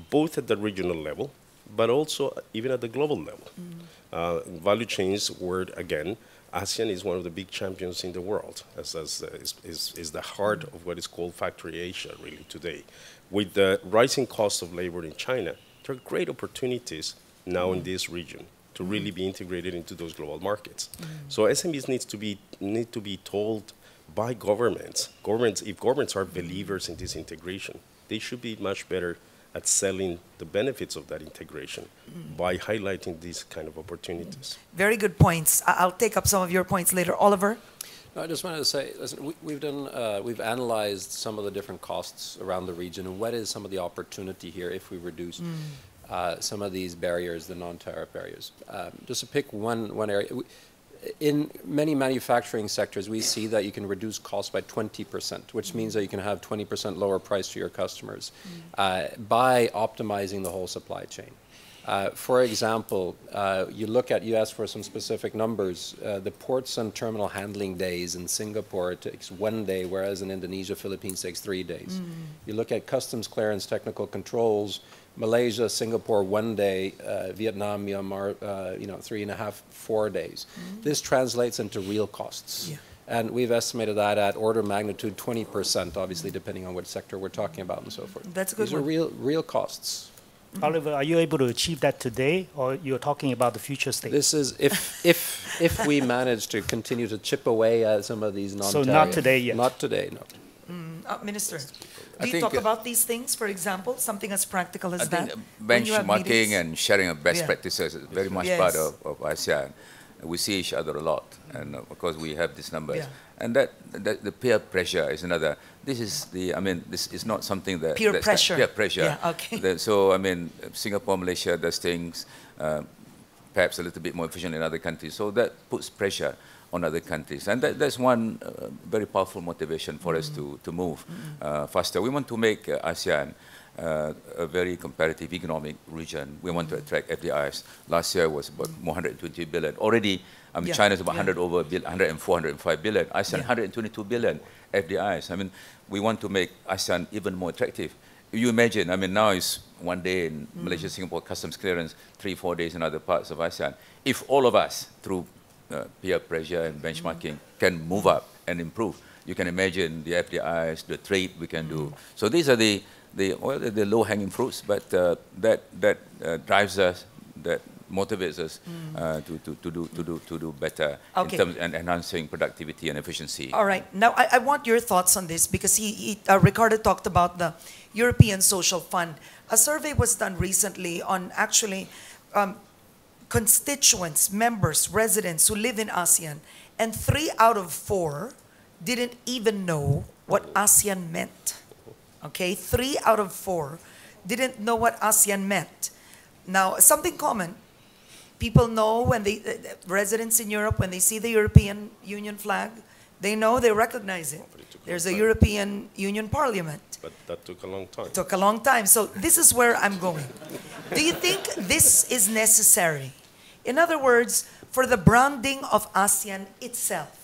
both at the regional level, but also even at the global level. Mm. Uh, value chains where, again, ASEAN is one of the big champions in the world, as, as uh, is, is, is the heart of what is called factory Asia, really, today. With the rising cost of labor in China, there are great opportunities now mm. in this region to really be integrated into those global markets. Mm. So S M Es needs to be, need to be told by governments. Governments, if governments are believers in this integration, they should be much better at selling the benefits of that integration mm. by highlighting these kind of opportunities. Very good points. I'll take up some of your points later. Oliver? No, I just wanted to say, listen, we, we've done, uh, we've analyzed some of the different costs around the region and what is some of the opportunity here if we reduce mm. Uh, some of these barriers, the non-tariff barriers. Um, just to pick one, one area, in many manufacturing sectors, we see that you can reduce costs by twenty percent, which means that you can have twenty percent lower price to your customers uh, by optimizing the whole supply chain. Uh, for example, uh, you look at, you asked for some specific numbers, uh, the ports and terminal handling days in Singapore takes one day, whereas in Indonesia, Philippines takes three days. Mm. You look at customs clearance, technical controls, Malaysia, Singapore, one day, uh, Vietnam, Myanmar, uh, you know, three and a half, four days. Mm. This translates into real costs. Yeah. And we've estimated that at order of magnitude twenty percent, obviously, depending on which sector we're talking about and so forth. That's a good These one. are real, real costs. Mm-hmm. Oliver, are you able to achieve that today, or you're talking about the future state? This is if if if we manage to continue to chip away at some of these non-tariff. So not today yet. Not today, no. Mm, uh, Minister, I do you talk uh, about these things? For example, something as practical as I that. Benchmarking and sharing of best yeah. practices is very much yes. part of, of ASEAN. We see each other a lot, and of course we have these numbers. Yeah. And that, that the peer pressure is another. This is the. I mean, this is not something that peer pressure. Peer pressure. Yeah. Okay. That, so I mean, Singapore, Malaysia does things uh, perhaps a little bit more efficient in other countries. So that puts pressure on other countries, and that, that's one uh, very powerful motivation for mm-hmm. us to to move mm-hmm. uh, faster. We want to make uh, ASEAN. Uh, a very competitive economic region. We want to attract F D Is. Last year was about mm. one hundred twenty billion. Already, I mean, yeah. China's about yeah. one hundred over, one hundred four, one hundred five billion. ASEAN, yeah. one hundred twenty-two billion F D Is. I mean, we want to make ASEAN even more attractive. You imagine, I mean, now it's one day in mm. Malaysia, Singapore, customs clearance, three, four days in other parts of ASEAN. If all of us, through uh, peer pressure and benchmarking, mm. can move up and improve, you can imagine the F D Is, the trade we can mm. do. So these are the The, well, the low-hanging fruits, but uh, that that uh, drives us, that motivates us mm. uh, to, to, to, do, to, do, to do better okay. in terms of enhancing productivity and efficiency. All right. Now, I, I want your thoughts on this, because he, he, uh, Ricardo talked about the European Social Fund. A survey was done recently on actually um, constituents, members, residents who live in ASEAN, and three out of four didn't even know what ASEAN meant. Okay, three out of four didn't know what ASEAN meant. Now, something common, people know when they, uh, residents in Europe, when they see the European Union flag, they know, they recognize it. There's a European Union Parliament. But that took a long time. It took a long time. So this is where I'm going. Do you think this is necessary? In other words, for the branding of ASEAN itself,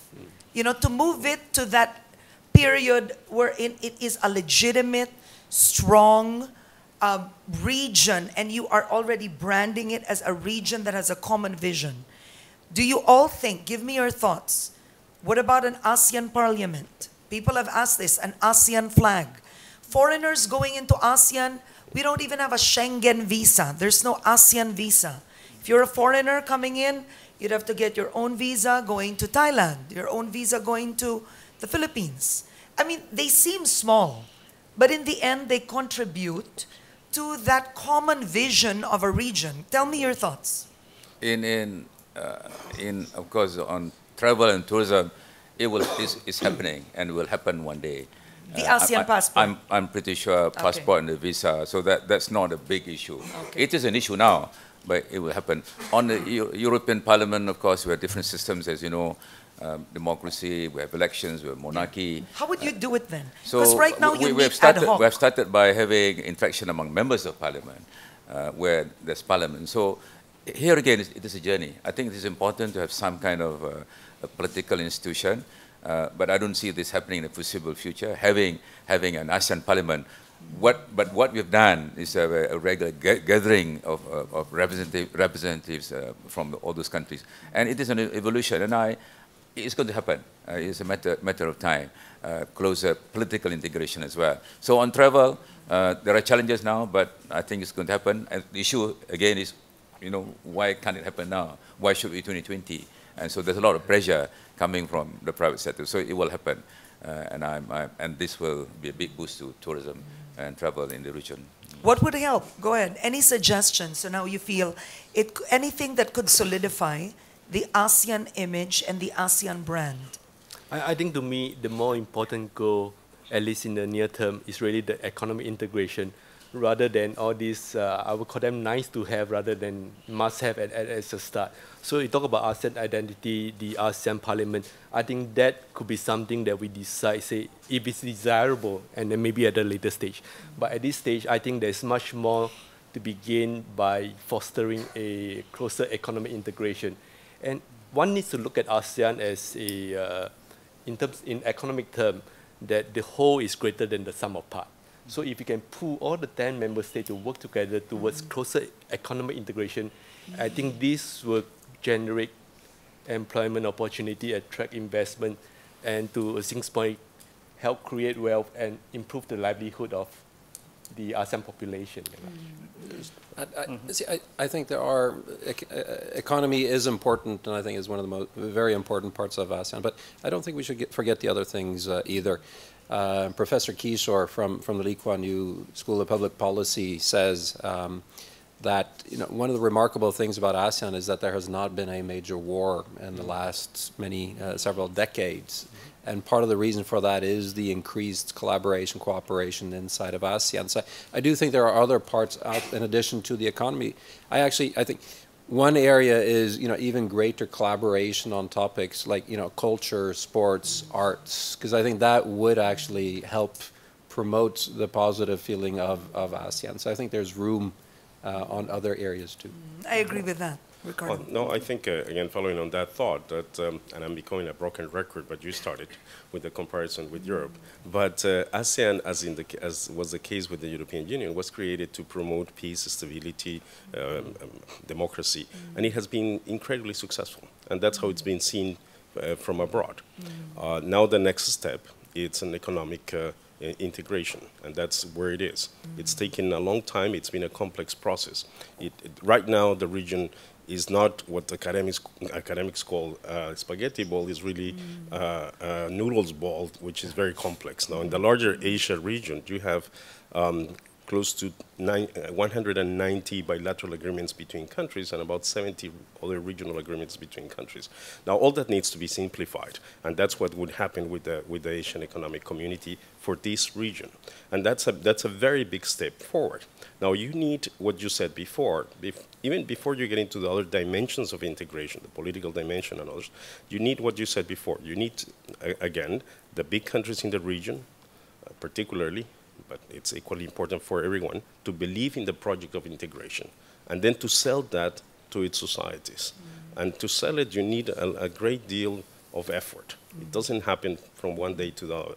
you know, to move it to that period wherein it is a legitimate, strong uh, region, and you are already branding it as a region that has a common vision. Do you all think, give me your thoughts, what about an ASEAN parliament? People have asked this, an ASEAN flag. Foreigners going into ASEAN, we don't even have a Schengen visa. There's no ASEAN visa. If you're a foreigner coming in, you'd have to get your own visa going to Thailand, your own visa going to the Philippines. I mean, they seem small, but in the end, they contribute to that common vision of a region. Tell me your thoughts. In, in, uh, in of course, on travel and tourism, it will, it's, it's happening and will happen one day. The ASEAN uh, I, passport? I'm, I'm pretty sure passport okay. and the visa, so that, that's not a big issue. Okay. It is an issue now. but it will happen. On the Euro European Parliament, of course, we have different systems, as you know. Um, democracy, we have elections, we have monarchy. How would you do it then? Because so right now we, you we meet have started, ad hoc. We have started by having interaction among members of Parliament, uh, where there's Parliament. So here again, it is a journey. I think it is important to have some kind of uh, a political institution, uh, but I don't see this happening in the foreseeable future, having, having an ASEAN Parliament. What, but what we've done is have a, a regular gathering of, of, of representative, representatives uh, from all those countries. And it is an evolution, and I, it's going to happen. Uh, it's a matter, matter of time. Uh, closer political integration as well. So on travel, uh, there are challenges now, but I think it's going to happen. And the issue, again, is, you know, why can't it happen now? Why should we twenty twenty? And so there's a lot of pressure coming from the private sector. So it will happen. Uh, and, I'm, I'm, and this will be a big boost to tourism and travel in the region. What would help? Go ahead. Any suggestions? So now you feel it, anything that could solidify the ASEAN image and the ASEAN brand? I, I think to me, the more important goal, at least in the near term, is really the economic integration, rather than all these, uh, I would call them nice to have, rather than must have at, at, as a start. So you talk about ASEAN identity, the ASEAN Parliament, I think that could be something that we decide, say, if it's desirable, and then maybe at a later stage. But at this stage, I think there's much more to be gained by fostering a closer economic integration. And one needs to look at ASEAN as a, uh, in terms, in economic term, that the whole is greater than the sum of parts. So if you can pull all the ten member states to work together towards mm-hmm. closer economic integration, mm-hmm. I think this will generate employment opportunity, attract investment, and to a Singh's point, help create wealth and improve the livelihood of the ASEAN population. Mm-hmm. I, I, mm-hmm. see, I, I think there are, ec economy is important, and I think is one of the most, very important parts of ASEAN, but I don't think we should get, forget the other things uh, either. Uh, Professor Kishore from, from the Lee Kuan Yew School of Public Policy says um, that you know, one of the remarkable things about ASEAN is that there has not been a major war in the last many, uh, several decades. And part of the reason for that is the increased collaboration, cooperation inside of ASEAN. So I do think there are other parts out in addition to the economy. I actually, I think one area is, you know, even greater collaboration on topics like, you know, culture, sports, arts, because I think that would actually help promote the positive feeling of, of ASEAN. So I think there's room uh, on other areas too. I agree with that. Ricardo. Well, no, I think, uh, again, following on that thought, that, um, and I'm becoming a broken record, but you started with the comparison with Europe. But uh, ASEAN, as, in the, as was the case with the European Union, was created to promote peace, stability, um, um, democracy. And it has been incredibly successful. And that's how it's been seen uh, from abroad. Uh, now the next step, it's an economic uh, integration, and that's where it is. It's taken a long time. It's been a complex process. It, it, right now, the region is not what academics academics call uh, spaghetti ball. Is really mm. uh, uh, noodles ball, which is very complex. Now, in the larger Asia region, you have um, close to nine, uh, one hundred ninety bilateral agreements between countries and about seventy other regional agreements between countries. Now, all that needs to be simplified, and that's what would happen with the with the Asian Economic Community for this region, and that's a that's a very big step forward. Now, you need what you said before. Bef Even before you get into the other dimensions of integration, the political dimension and others, you need what you said before. You need, again, the big countries in the region, uh, particularly, but it's equally important for everyone, to believe in the project of integration and then to sell that to its societies. Mm-hmm. And to sell it, you need a, a great deal of effort. Mm-hmm. It doesn't happen from one day to the other.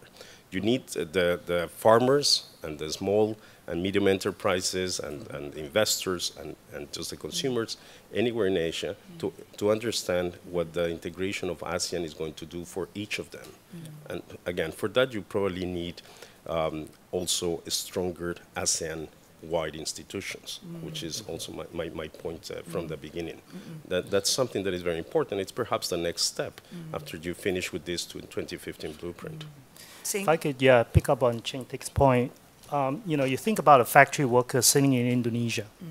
You need uh, the, the farmers and the small and medium enterprises and, and investors and, and just the consumers anywhere in Asia to, to understand what the integration of ASEAN is going to do for each of them. Yeah. And again, for that you probably need um, also a stronger ASEAN-wide institutions, mm-hmm. which is also my, my, my point uh, from mm-hmm. the beginning. Mm-hmm. That, that's something that is very important. It's perhaps the next step mm-hmm. after you finish with this twenty fifteen blueprint. Mm-hmm. If I could yeah, pick up on Cheng-Teck's point, Um, you know, you think about a factory worker sitting in Indonesia mm.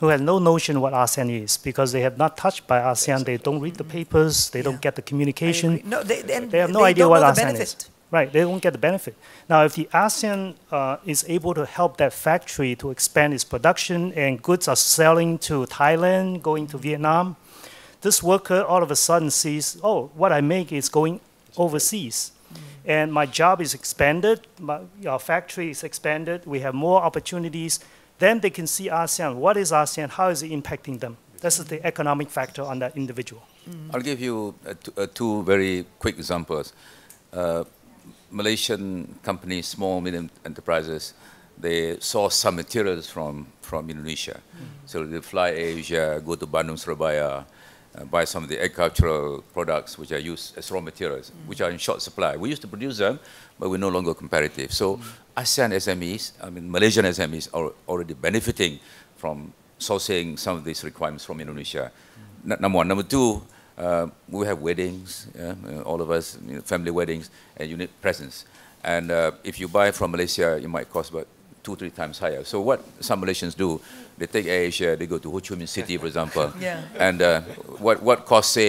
who has no notion what ASEAN is because they have not touched by ASEAN. Exactly. They don't read the papers. They yeah. don't get the communication. No, they, they, they have no they idea what ASEAN is. right? They don't get the benefit. Now, if the ASEAN uh, is able to help that factory to expand its production and goods are selling to Thailand, going to Vietnam, this worker all of a sudden sees, oh, what I make is going overseas. Mm-hmm. And my job is expanded, my, our factory is expanded, we have more opportunities. Then they can see ASEAN. What is ASEAN? How is it impacting them? This is the economic factor on that individual. Mm-hmm. I'll give you uh, t uh, two very quick examples. Uh, Malaysian companies, small, medium enterprises, they source some materials from, from Indonesia. Mm-hmm. So they fly AirAsia, go to Bandung, Surabaya, uh, buy some of the agricultural products which are used as raw materials, mm-hmm. which are in short supply. We used to produce them, but we're no longer competitive. So mm-hmm. ASEAN S M Es, I mean Malaysian S M Es are already benefiting from sourcing some of these requirements from Indonesia. Mm-hmm. Number one. Number two, Uh, we have weddings, yeah? uh, all of us, you know, family weddings, and you need presents. And uh, if you buy from Malaysia, it might cost about two, three times higher. So what some Malaysians do, they take AirAsia, they go to Ho Chi Minh City, for example. Yeah. And uh, what, what costs, say,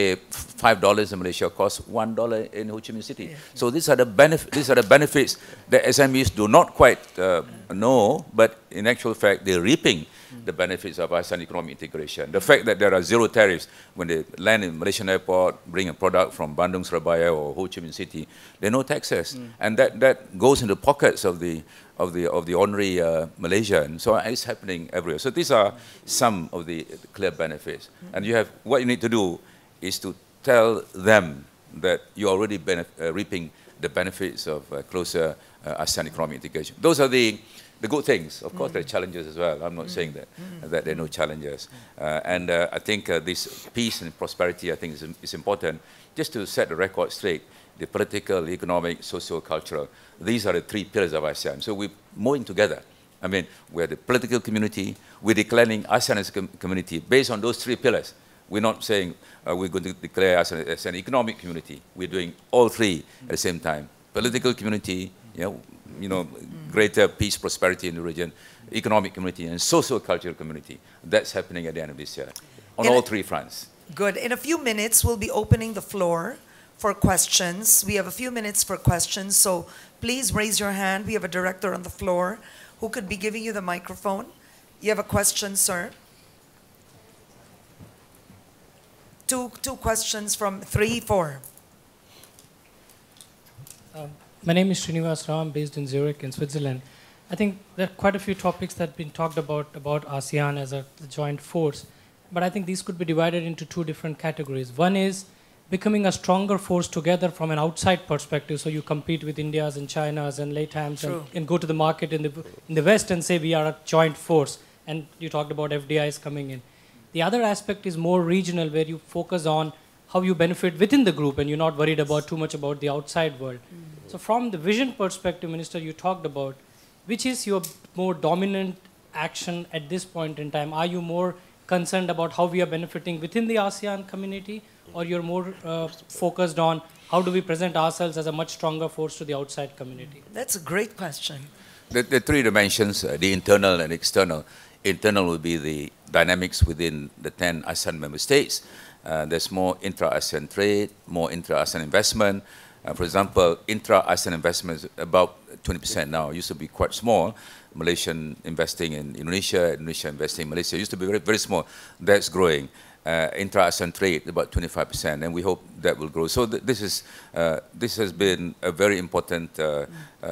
five dollars in Malaysia costs one dollar in Ho Chi Minh City. Yeah. So these are, the benef these are the benefits that S M Es do not quite uh, know, but in actual fact, they're reaping the benefits of ASEAN economic integration. The fact that there are zero tariffs when they land in Malaysian airport, bring a product from Bandung, Surabaya, or Ho Chi Minh City, there are no taxes. Mm. And that, that goes into the pockets of the, of the, of the ordinary uh, Malaysian. So it's happening everywhere. So these are some of the clear benefits. Mm. And you have, what you need to do is to tell them that you're already uh, reaping the benefits of uh, closer uh, ASEAN economic integration. Those are the The good things. Of course, mm. there are challenges as well. I'm not mm. saying that, mm. that there are no challenges. Uh, and uh, I think uh, this peace and prosperity, I think, is, is important. Just to set the record straight, the political, economic, socio-cultural, these are the three pillars of ASEAN. So we're moving together. I mean, we're the political community. We're declaring ASEAN as a com community based on those three pillars. We're not saying uh, we're going to declare ASEAN as an economic community. We're doing all three mm. at the same time. Political community, you know, you know, mm. greater peace, prosperity in the region, economic community, and socio-cultural community. That's happening at the end of this year on in all a, three fronts. Good. In a few minutes, we'll be opening the floor for questions. We have a few minutes for questions, so please raise your hand. We have a director on the floor who could be giving you the microphone. You have a question, sir? Two, two questions from three, four. Um. My name is Srinivas Ram, based in Zurich in Switzerland. I think there are quite a few topics that have been talked about, about ASEAN as a joint force, but I think these could be divided into two different categories. One is becoming a stronger force together from an outside perspective, so you compete with India's and China's and LATAM's and, and go to the market in the, in the West and say we are a joint force, and you talked about F D Is coming in. The other aspect is more regional, where you focus on how you benefit within the group and you're not worried about too much about the outside world. Mm-hmm. So from the vision perspective, Minister, you talked about, which is your more dominant action at this point in time? Are you more concerned about how we are benefiting within the ASEAN community, or you're more uh, focused on how do we present ourselves as a much stronger force to the outside community? That's a great question. The, the three dimensions, uh, the internal and external. Internal would be the dynamics within the ten ASEAN member states. Uh, there's more intra-ASEAN trade, more intra-ASEAN investment. Uh, for example, intra-ASEAN investment is about twenty percent now. It used to be quite small. Malaysian investing in Indonesia, Indonesia investing in Malaysia. It used to be very, very small. That's growing. Uh, intra-ASEAN trade, about twenty-five percent, and we hope that will grow. So th this, is, uh, this has been a very important uh, uh, uh,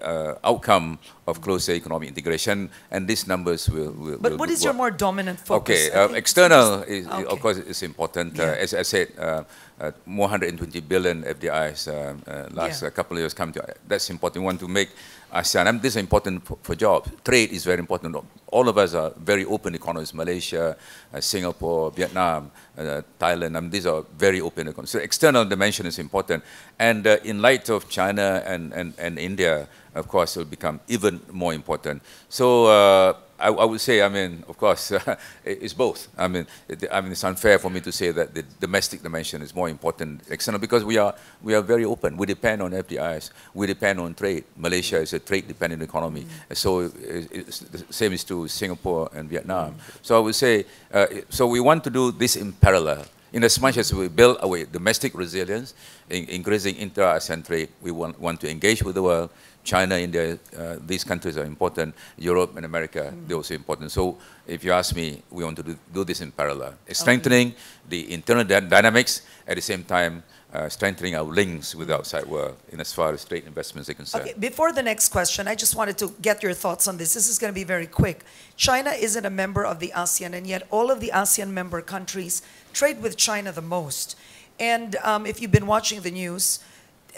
uh, outcome of closer economic integration, and these numbers will... will but will what is work. Your more dominant focus? Okay, uh, external, is, okay. of course, is important. Yeah. Uh, as I said, uh, uh, one hundred twenty billion F D Is uh, uh, last yeah. uh, couple of years come to... Uh, that's important. We want to make ASEAN. I mean, this is important for, for jobs. Trade is very important. All of us are very open economies. Malaysia, uh, Singapore, Vietnam, uh, Thailand. I mean, these are very open economies. So external dimension is important. And uh, in light of China and, and, and India, of course, it will become even more important. So uh, I, I would say, I mean, of course, uh, it's both. I mean, it, I mean, it's unfair for me to say that the domestic dimension is more important than external, because we are, we are very open. We depend on F D Is. We depend on trade. Malaysia is a trade-dependent economy. Mm-hmm. So it, it's the same is true with Singapore and Vietnam. Mm-hmm. So I would say, uh, so we want to do this in parallel. in as much as we build our domestic resilience, in increasing intra-ASEAN trade, we want, want to engage with the world. China, India, uh, these countries are important. Europe and America, mm. they're also important. So if you ask me, we want to do, do this in parallel. Strengthening okay. the internal dynamics, at the same time, uh, strengthening our links with the outside world in as far as trade investments are concerned. Okay, before the next question, I just wanted to get your thoughts on this. This is going to be very quick. China isn't a member of the ASEAN, and yet all of the ASEAN member countries trade with China the most. And um, if you've been watching the news,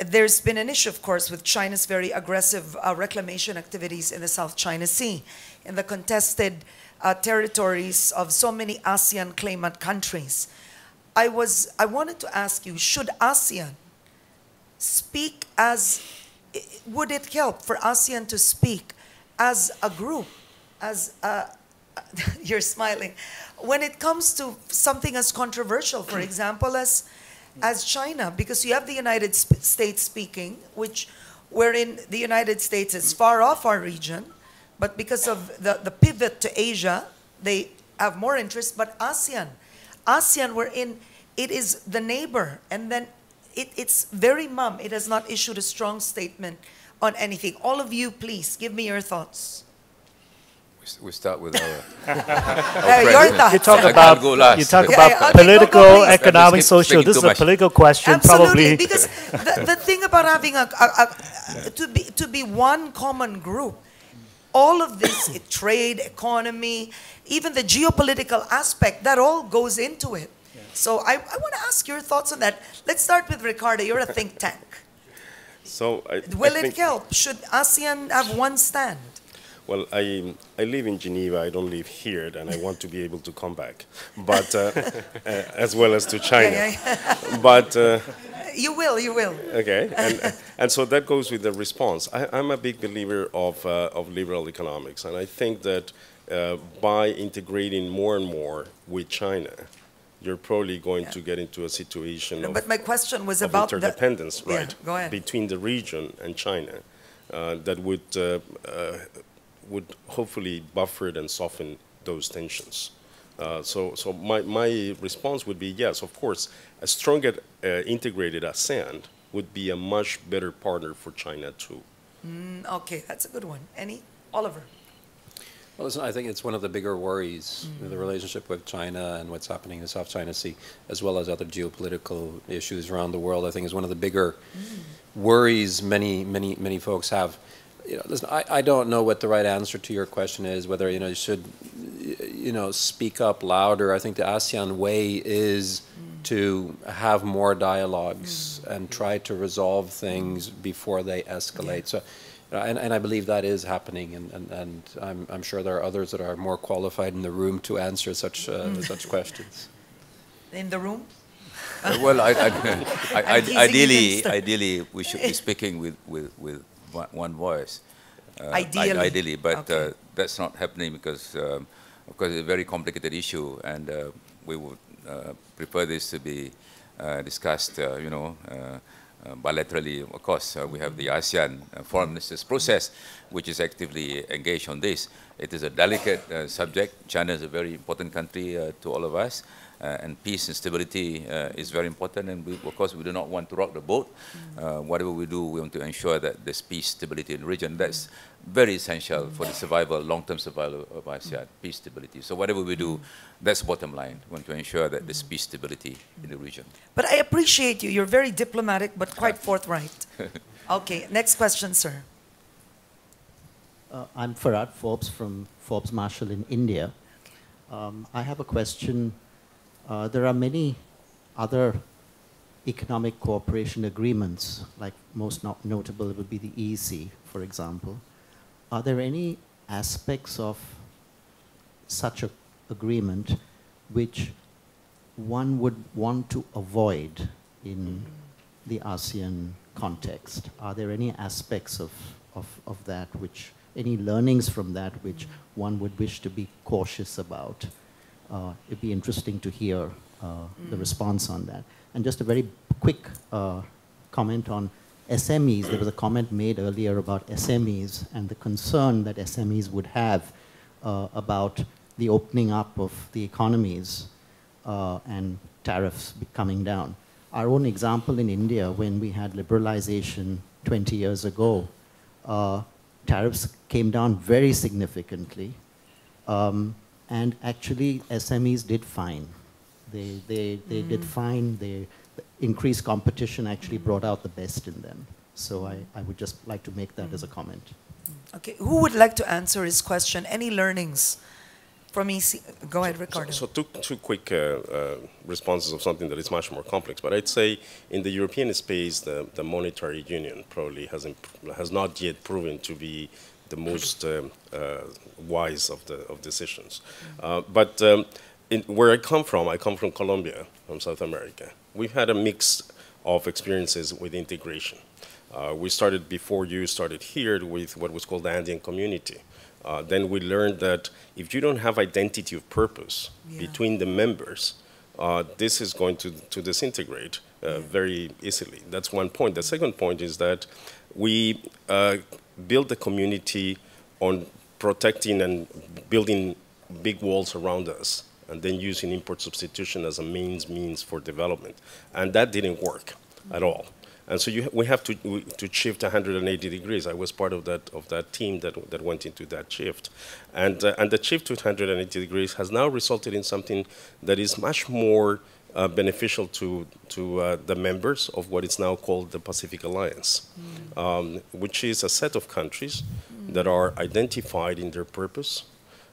there's been an issue, of course, with China's very aggressive uh, reclamation activities in the South China Sea, in the contested uh, territories of so many ASEAN claimant countries. I, was, I wanted to ask you, should ASEAN speak as, would it help for ASEAN to speak as a group, as a, you're smiling, when it comes to something as controversial, for example, as as China, because you have the United States speaking, which wherein the United States is far off our region, but because of the, the pivot to Asia, they have more interest, but ASEAN, ASEAN wherein it is the neighbor, and then it, it's very mum, it has not issued a strong statement on anything. All of you, please, give me your thoughts. We start with our, our yeah, you talk about, go last. You talk yeah, about yeah, okay, political, go, go, economic, keep, social. This is much. a political question, Absolutely, probably. Because the, the thing about having a, a, a yeah. to be to be one common group, all of this trade, economy, even the geopolitical aspect, that all goes into it. Yeah. So I, I want to ask your thoughts on that. Let's start with Ricardo. You're a think tank. So I, will I it help? Should ASEAN have one stand? Well, I, I live in Geneva, I don't live here, and I want to be able to come back, but uh, uh, as well as to China. But uh, you will, you will. Okay, and, and so that goes with the response. I, I'm a big believer of, uh, of liberal economics, and I think that uh, by integrating more and more with China, you're probably going yeah. to get into a situation of, but my question was about interdependence, the, right, yeah, go ahead. between the region and China uh, that would uh, uh, would hopefully buffer and soften those tensions. Uh, so so my, my response would be, yes, of course, a stronger uh, integrated ASEAN would be a much better partner for China too. Mm, okay, that's a good one. Any? Oliver? Well, listen, I think it's one of the bigger worries, mm. the relationship with China and what's happening in the South China Sea, as well as other geopolitical issues around the world, I think is one of the bigger mm. worries many, many, many folks have. You know, listen, I, I don't know what the right answer to your question is, whether, you know, you should, you know, speak up louder. I think the ASEAN way is mm. to have more dialogues mm. and try to resolve things before they escalate. Yeah. So, you know, and, and I believe that is happening, and, and, and I'm, I'm sure there are others that are more qualified in the room to answer such, uh, mm. such questions. In the room? Uh, well, I, I, I, I, ideally, ideally, we should be speaking with, with, with one voice, uh, ideally. ideally, but okay. uh, that's not happening because, um, of course, it's a very complicated issue, and uh, we would uh, prefer this to be uh, discussed, uh, you know, uh, uh, bilaterally. Of course, uh, we have the ASEAN uh, Foreign Ministers process, which is actively engaged on this. It is a delicate uh, subject. China is a very important country uh, to all of us. Uh, and peace and stability uh, is very important, and we, of course, we do not want to rock the boat. Mm. Uh, whatever we do, we want to ensure that there's peace, stability in the region. That's very essential for the survival, long-term survival of ASEAN, peace, stability. So whatever we do, that's bottom line. We want to ensure that there's peace, stability in the region. But I appreciate you. You're very diplomatic, but quite forthright. Okay, next question, sir. Uh, I'm Farhat Forbes from Forbes Marshall in India. Um, I have a question. Uh, there are many other economic cooperation agreements, like most not notable would be the E C, for example. Are there any aspects of such an agreement which one would want to avoid in the ASEAN context? Are there any aspects of, of, of that which, any learnings from that which one would wish to be cautious about? Uh, it'd be interesting to hear uh, mm. the response on that. And just a very quick uh, comment on S M Es. There was a comment made earlier about S M Es and the concern that S M Es would have uh, about the opening up of the economies uh, and tariffs coming down. Our own example in India, when we had liberalization twenty years ago, uh, tariffs came down very significantly, um, and actually S M Es did fine. They, they, they mm. did fine. They, the increased competition actually brought out the best in them. So I, I would just like to make that mm. as a comment. Okay, who would like to answer his question? Any learnings from E C? Go ahead, Ricardo. So, so two, two quick uh, uh, responses of something that is much more complex. But I'd say in the European space, the, the monetary union probably has, has not yet proven to be the most um, uh, wise of, the, of decisions. Mm-hmm. uh, but um, in, where I come from, I come from Colombia, from South America. We've had a mix of experiences with integration. Uh, we started before you started here with what was called the Andean Community. Uh, then we learned that if you don't have identity of purpose yeah. between the members, uh, this is going to, to disintegrate uh, yeah. very easily. That's one point. The second point is that we uh, build the community on protecting and building big walls around us, and then using import substitution as a means means for development. And that didn't work mm-hmm. at all. And so you, we have to, to shift one hundred eighty degrees. I was part of that, of that team that, that went into that shift. And, uh, and the shift to one hundred eighty degrees has now resulted in something that is much more uh, beneficial to, to uh, the members of what is now called the Pacific Alliance, mm. um, which is a set of countries mm. that are identified in their purpose,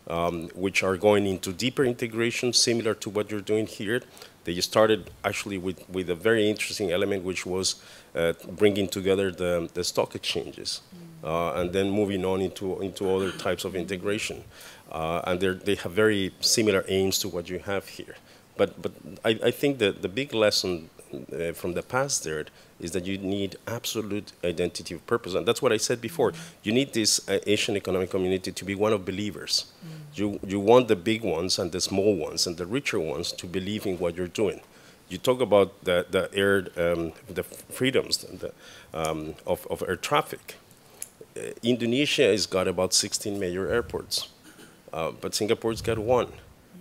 um, which are going into deeper integration, similar to what you're doing here. They started actually with, with a very interesting element, which was uh, bringing together the, the stock exchanges uh, and then moving on into, into other types of integration. Uh, and they have very similar aims to what you have here. But, but I, I think that the big lesson uh, from the past there is that you need absolute identity of purpose. And that's what I said before. You need this uh, Asian Economic Community to be one of believers. Mm. You, you want the big ones and the small ones and the richer ones to believe in what you're doing. You talk about the, the, air, um, the freedoms the, um, of, of air traffic. Uh, Indonesia has got about sixteen major airports, uh, but Singapore's got one.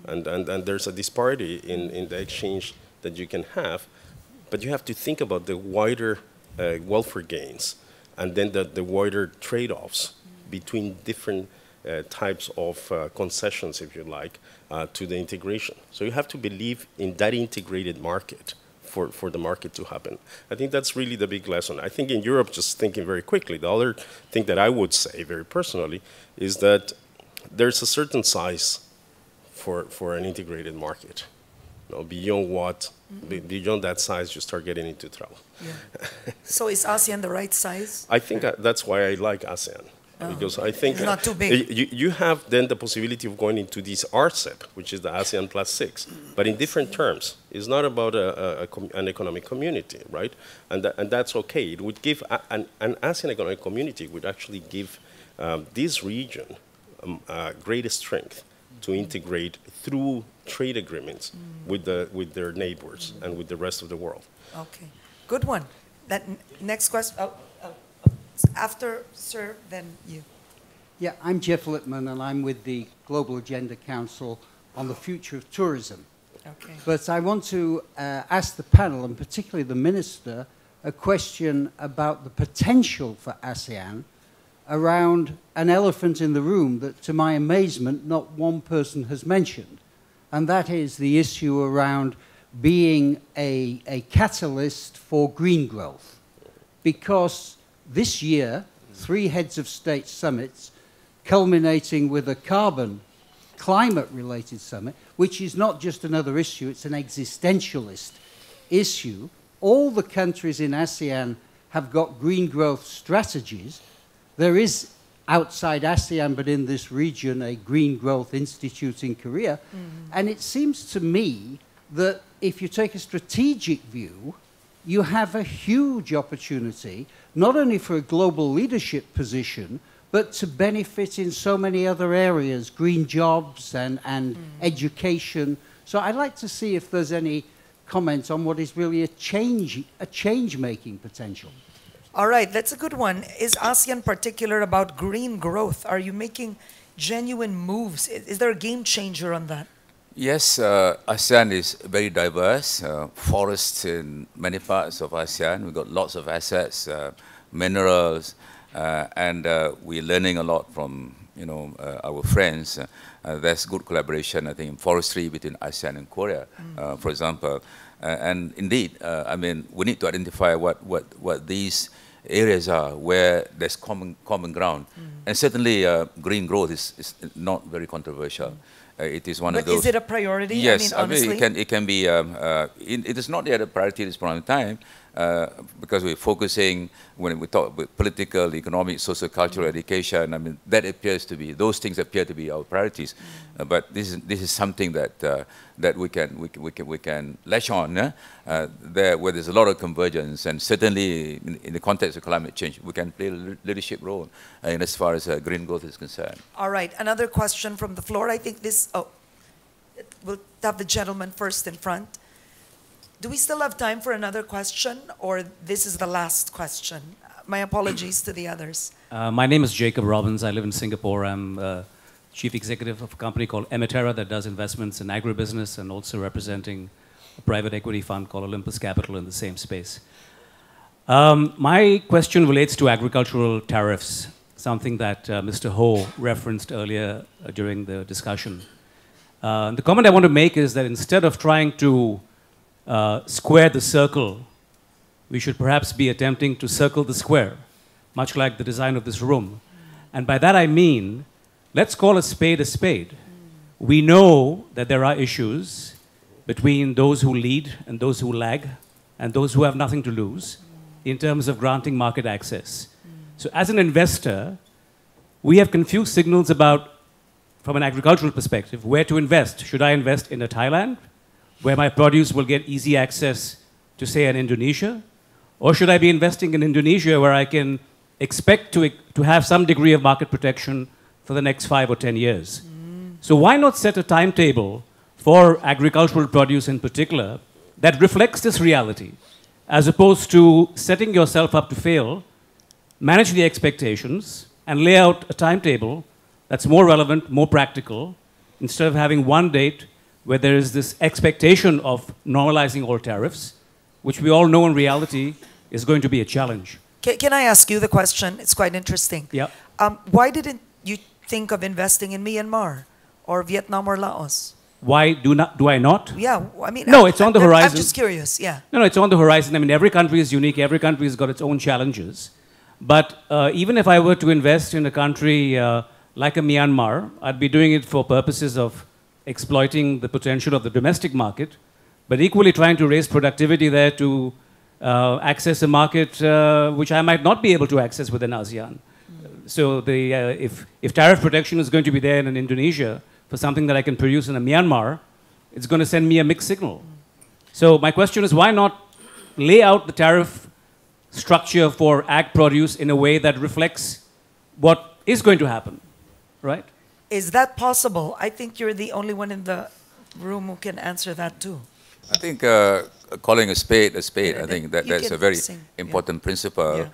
And, and, and there's a disparity in, in the exchange that you can have. But you have to think about the wider uh, welfare gains and then the, the wider trade-offs between different uh, types of uh, concessions, if you like, uh, to the integration. So you have to believe in that integrated market for, for the market to happen. I think that's really the big lesson. I think in Europe, just thinking very quickly, the other thing that I would say very personally is that there's a certain size for, for an integrated market. No, beyond what, mm-hmm. beyond that size, you start getting into trouble. Yeah. So is ASEAN the right size? I think I, that's why I like ASEAN, oh. because I think it's not too big. You, you have then the possibility of going into this R C E P, which is the ASEAN plus six, but in different terms. It's not about a, a, a com an economic community, right? And, th and that's okay. It would give, a, an, an ASEAN Economic Community would actually give um, this region um, uh, greater strength to integrate through trade agreements mm. with, the, with their neighbors mm. and with the rest of the world. Okay, good one. That n next question, oh, oh, oh. after sir, then you. Yeah, I'm Jeff Lipman and I'm with the Global Agenda Council on the future of tourism. Okay. But I want to uh, ask the panel and particularly the minister a question about the potential for ASEAN around an elephant in the room that, to my amazement, not one person has mentioned. And that is the issue around being a, a catalyst for green growth. Because this year, three heads of state summits, culminating with a carbon climate-related summit, which is not just another issue, it's an existentialist issue. All the countries in ASEAN have got green growth strategies. There is outside ASEAN, but in this region, a Green Growth Institute in Korea. Mm-hmm. And it seems to me that if you take a strategic view, you have a huge opportunity, not only for a global leadership position, but to benefit in so many other areas, green jobs and, and mm. education. So I'd like to see if there's any comments on what is really a change, a change-making potential. All right, that's a good one. Is ASEAN particular about green growth? Are you making genuine moves? Is, is there a game changer on that? Yes, uh, ASEAN is very diverse. Uh, forests in many parts of ASEAN. We've got lots of assets, uh, minerals, uh, and uh, we're learning a lot from you know uh, our friends. Uh, there's good collaboration, I think, in forestry between ASEAN and Korea, mm. uh, for example. Uh, and indeed, uh, I mean, we need to identify what what what these areas are where there's common common ground. Mm. And certainly, uh, green growth is, is not very controversial. Mm. Uh, it is one but of those. But is it a priority? Yes, I mean, honestly? I mean, it can it can be. Um, uh, it, it is not yet a priority at this point in time, uh, because we're focusing when we talk about political, economic, social, cultural, mm-hmm. education. I mean, that appears to be those things appear to be our priorities. Mm-hmm. uh, but this is this is something that uh, that we can we can we can, we can latch on eh? uh, there where there's a lot of convergence, and certainly in, in the context of climate change, we can play a leadership role uh, in as far as uh, green growth is concerned. All right, another question from the floor. I think this. Oh, we'll have the gentleman first in front. Do we still have time for another question, or this is the last question? My apologies to the others. Uh, my name is Jacob Robbins. I live in Singapore. I'm uh, chief executive of a company called Emitera that does investments in agribusiness, and also representing a private equity fund called Olympus Capital in the same space. Um, my question relates to agricultural tariffs, something that uh, Mister Ho referenced earlier uh, during the discussion. Uh, the comment I want to make is that instead of trying to uh, square the circle, we should perhaps be attempting to circle the square, much like the design of this room. And by that I mean, let's call a spade a spade. We know that there are issues between those who lead and those who lag, and those who have nothing to lose in terms of granting market access. So as an investor, we have confused signals about, from an agricultural perspective, where to invest. Should I invest in a Thailand, where my produce will get easy access to, say, an Indonesia? Or should I be investing in Indonesia, where I can expect to, to have some degree of market protection for the next five or ten years? Mm. So why not set a timetable for agricultural produce in particular that reflects this reality, as opposed to setting yourself up to fail, manage the expectations, and lay out a timetable that's more relevant, more practical, instead of having one date where there is this expectation of normalizing all tariffs, which we all know in reality is going to be a challenge. Can, can I ask you the question? It's quite interesting. Yeah. Um, why didn't you think of investing in Myanmar or Vietnam or Laos? Why do not? Do I not? Yeah, I mean... No, I, it's on the I, horizon. I'm just curious, yeah. No, no, it's on the horizon. I mean, every country is unique. Every country has got its own challenges. But uh, even if I were to invest in a country... Uh, like a Myanmar, I'd be doing it for purposes of exploiting the potential of the domestic market, but equally trying to raise productivity there to uh, access a market uh, which I might not be able to access within ASEAN. Mm. So the, uh, if, if tariff protection is going to be there in an Indonesia for something that I can produce in a Myanmar, it's going to send me a mixed signal. Mm. So my question is, why not lay out the tariff structure for ag produce in a way that reflects what is going to happen? Right? Is that possible? I think you're the only one in the room who can answer that too. I think uh, calling a spade a spade, yeah, I think that, that's a very sing. important yeah. principle. Yeah.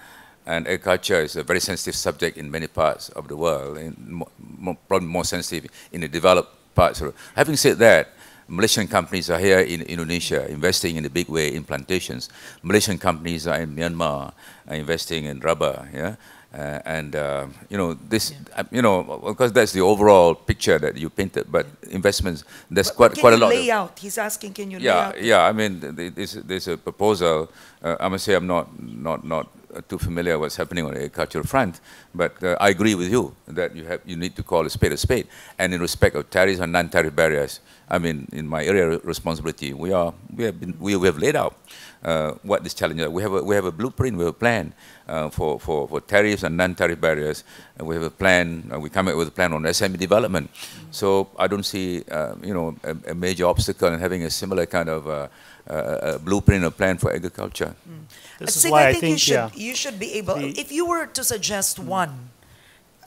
And agriculture is a very sensitive subject in many parts of the world, and more, more, probably more sensitive in the developed parts. Having said that, Malaysian companies are here in Indonesia investing in a big way in plantations. Malaysian companies are in Myanmar are investing in rubber. Yeah? Uh, and uh, you know this, yeah. uh, you know, of course, that's the overall picture that you painted. But yeah. investments, there's but, quite but quite a lot. Can you lay out? He's asking, can you yeah, lay out? Yeah, yeah. I mean, there's there's a proposal. Uh, I must say, I'm not not not too familiar what's happening on the agricultural front. But uh, I agree with you that you have you need to call a spade a spade. And in respect of tariffs and non-tariff barriers, I mean, in my area of responsibility, we are we have been we, we have laid out. Uh, what this challenge is. We have a, we have a blueprint, we have a plan uh, for, for, for tariffs and non-tariff barriers. Uh, we have a plan, uh, we come up with a plan on S M E development. Mm-hmm. So I don't see, uh, you know, a, a major obstacle in having a similar kind of uh, uh, a blueprint or plan for agriculture. Mm. This is why I think you should, yeah. you should be able, the, if you were to suggest mm. one,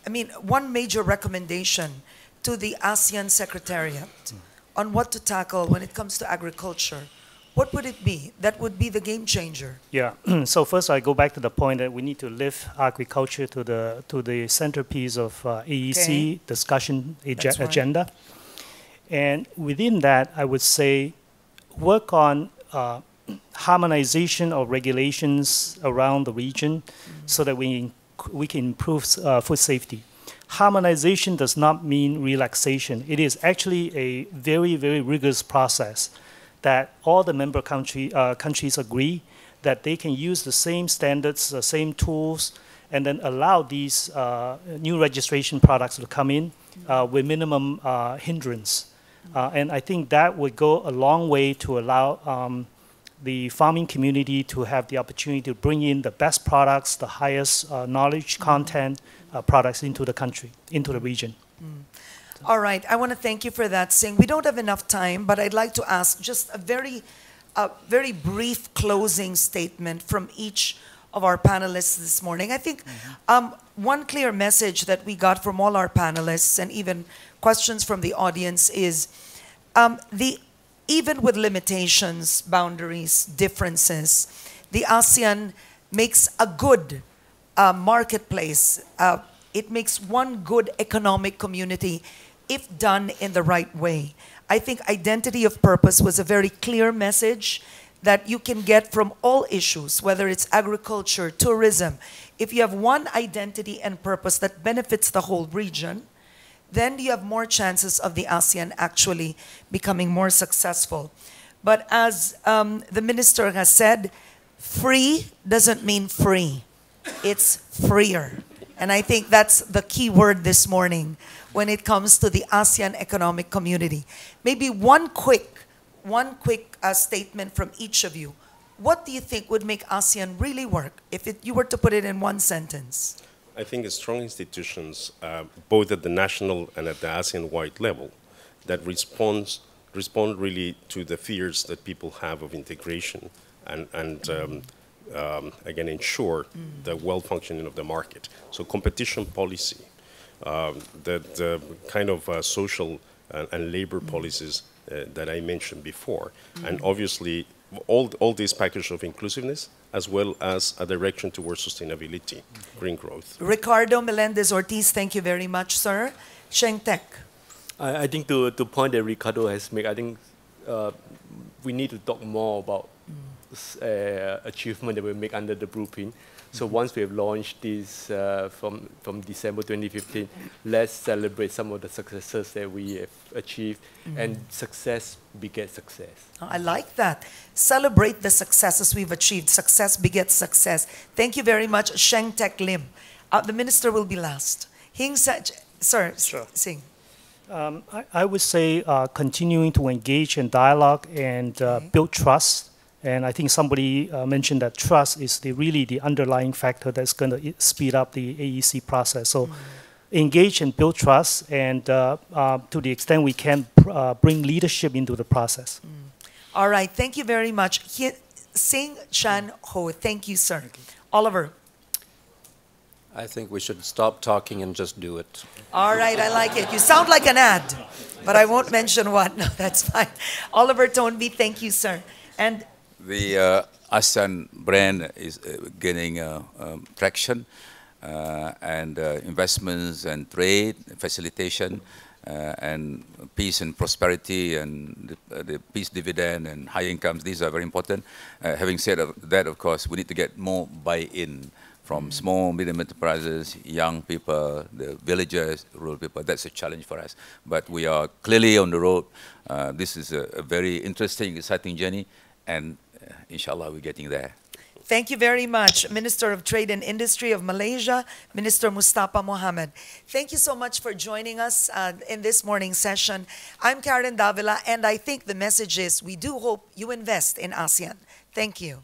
I mean, one major recommendation to the ASEAN Secretariat mm. on what to tackle when it comes to agriculture, what would it be that would be the game changer? Yeah. So first, I go back to the point that we need to lift agriculture to the to the centerpiece of uh, A E C okay. discussion ag right. agenda. And within that, I would say work on uh, harmonization of regulations around the region so that we, we can improve uh, food safety. Harmonization does not mean relaxation. It is actually a very, very rigorous process that all the member country, uh, countries agree that they can use the same standards, the same tools, and then allow these uh, new registration products to come in uh, with minimum uh, hindrance. Uh, and I think that would go a long way to allow um, the farming community to have the opportunity to bring in the best products, the highest uh, knowledge, content, uh, products into the country, into the region. Mm. So. All right, I want to thank you for that, Singh. We don't have enough time, but I'd like to ask just a very, uh, very brief closing statement from each of our panelists this morning. I think mm-hmm. um, one clear message that we got from all our panelists and even questions from the audience is um, the even with limitations, boundaries, differences, the ASEAN makes a good uh, marketplace. Uh, it makes one good economic community if done in the right way. I think identity of purpose was a very clear message that you can get from all issues, whether it's agriculture, tourism. If you have one identity and purpose that benefits the whole region, then you have more chances of the ASEAN actually becoming more successful. But as um, the minister has said, free doesn't mean free. It's freer. And I think that's the key word this morning when it comes to the ASEAN Economic Community. Maybe one quick, one quick uh, statement from each of you. What do you think would make ASEAN really work if it, you were to put it in one sentence? I think it's strong institutions, uh, both at the national and at the ASEAN-wide level, that responds, respond really to the fears that people have of integration and, and um, um, again, ensure mm. the well-functioning of the market. So competition policy, um, the, the kind of uh, social and, and labor mm. policies uh, that I mentioned before, mm. and obviously all, all these packages of inclusiveness, as well as a direction towards sustainability, green growth. Ricardo Meléndez-Ortiz, thank you very much, sir. Cheng-Teck. I, I think to the point that Ricardo has made, I think uh, we need to talk more about uh, achievement that we make under the blueprint. So once we have launched this uh, from, from December twenty fifteen, let's celebrate some of the successes that we have achieved. Mm-hmm. And success begets success. Oh, I like that. Celebrate the successes we've achieved. Success begets success. Thank you very much, Cheng-Teck Lim. Uh, the minister will be last. Hing-Sach, sir, sure. Singh. Um, I, I would say uh, continuing to engage in dialogue and uh, okay. build trust. And I think somebody uh, mentioned that trust is the, really the underlying factor that's going to speed up the A E C process. So mm-hmm. engage and build trust, and uh, uh, to the extent we can, uh, bring leadership into the process. Mm. All right. Thank you very much. Hsing-Chan Ho. Thank you, sir. Thank you. Oliver. I think we should stop talking and just do it. All right, I like it. You sound like an ad, but I won't mention what. No, that's fine. Oliver Tonby, thank you, sir. And the uh, ASEAN brand is uh, gaining uh, um, traction, uh, and uh, investments and trade facilitation, uh, and peace and prosperity, and the, uh, the peace dividend and high incomes. These are very important. Uh, having said that, of course, we need to get more buy-in from small, medium enterprises, young people, the villagers, rural people. That's a challenge for us. But we are clearly on the road. Uh, this is a, a very interesting, exciting journey. And uh, inshallah, we're getting there. Thank you very much, Minister of Trade and Industry of Malaysia, Minister Mustapa Mohamed. Thank you so much for joining us uh, in this morning's session. I'm Karen Davila, and I think the message is we do hope you invest in ASEAN. Thank you.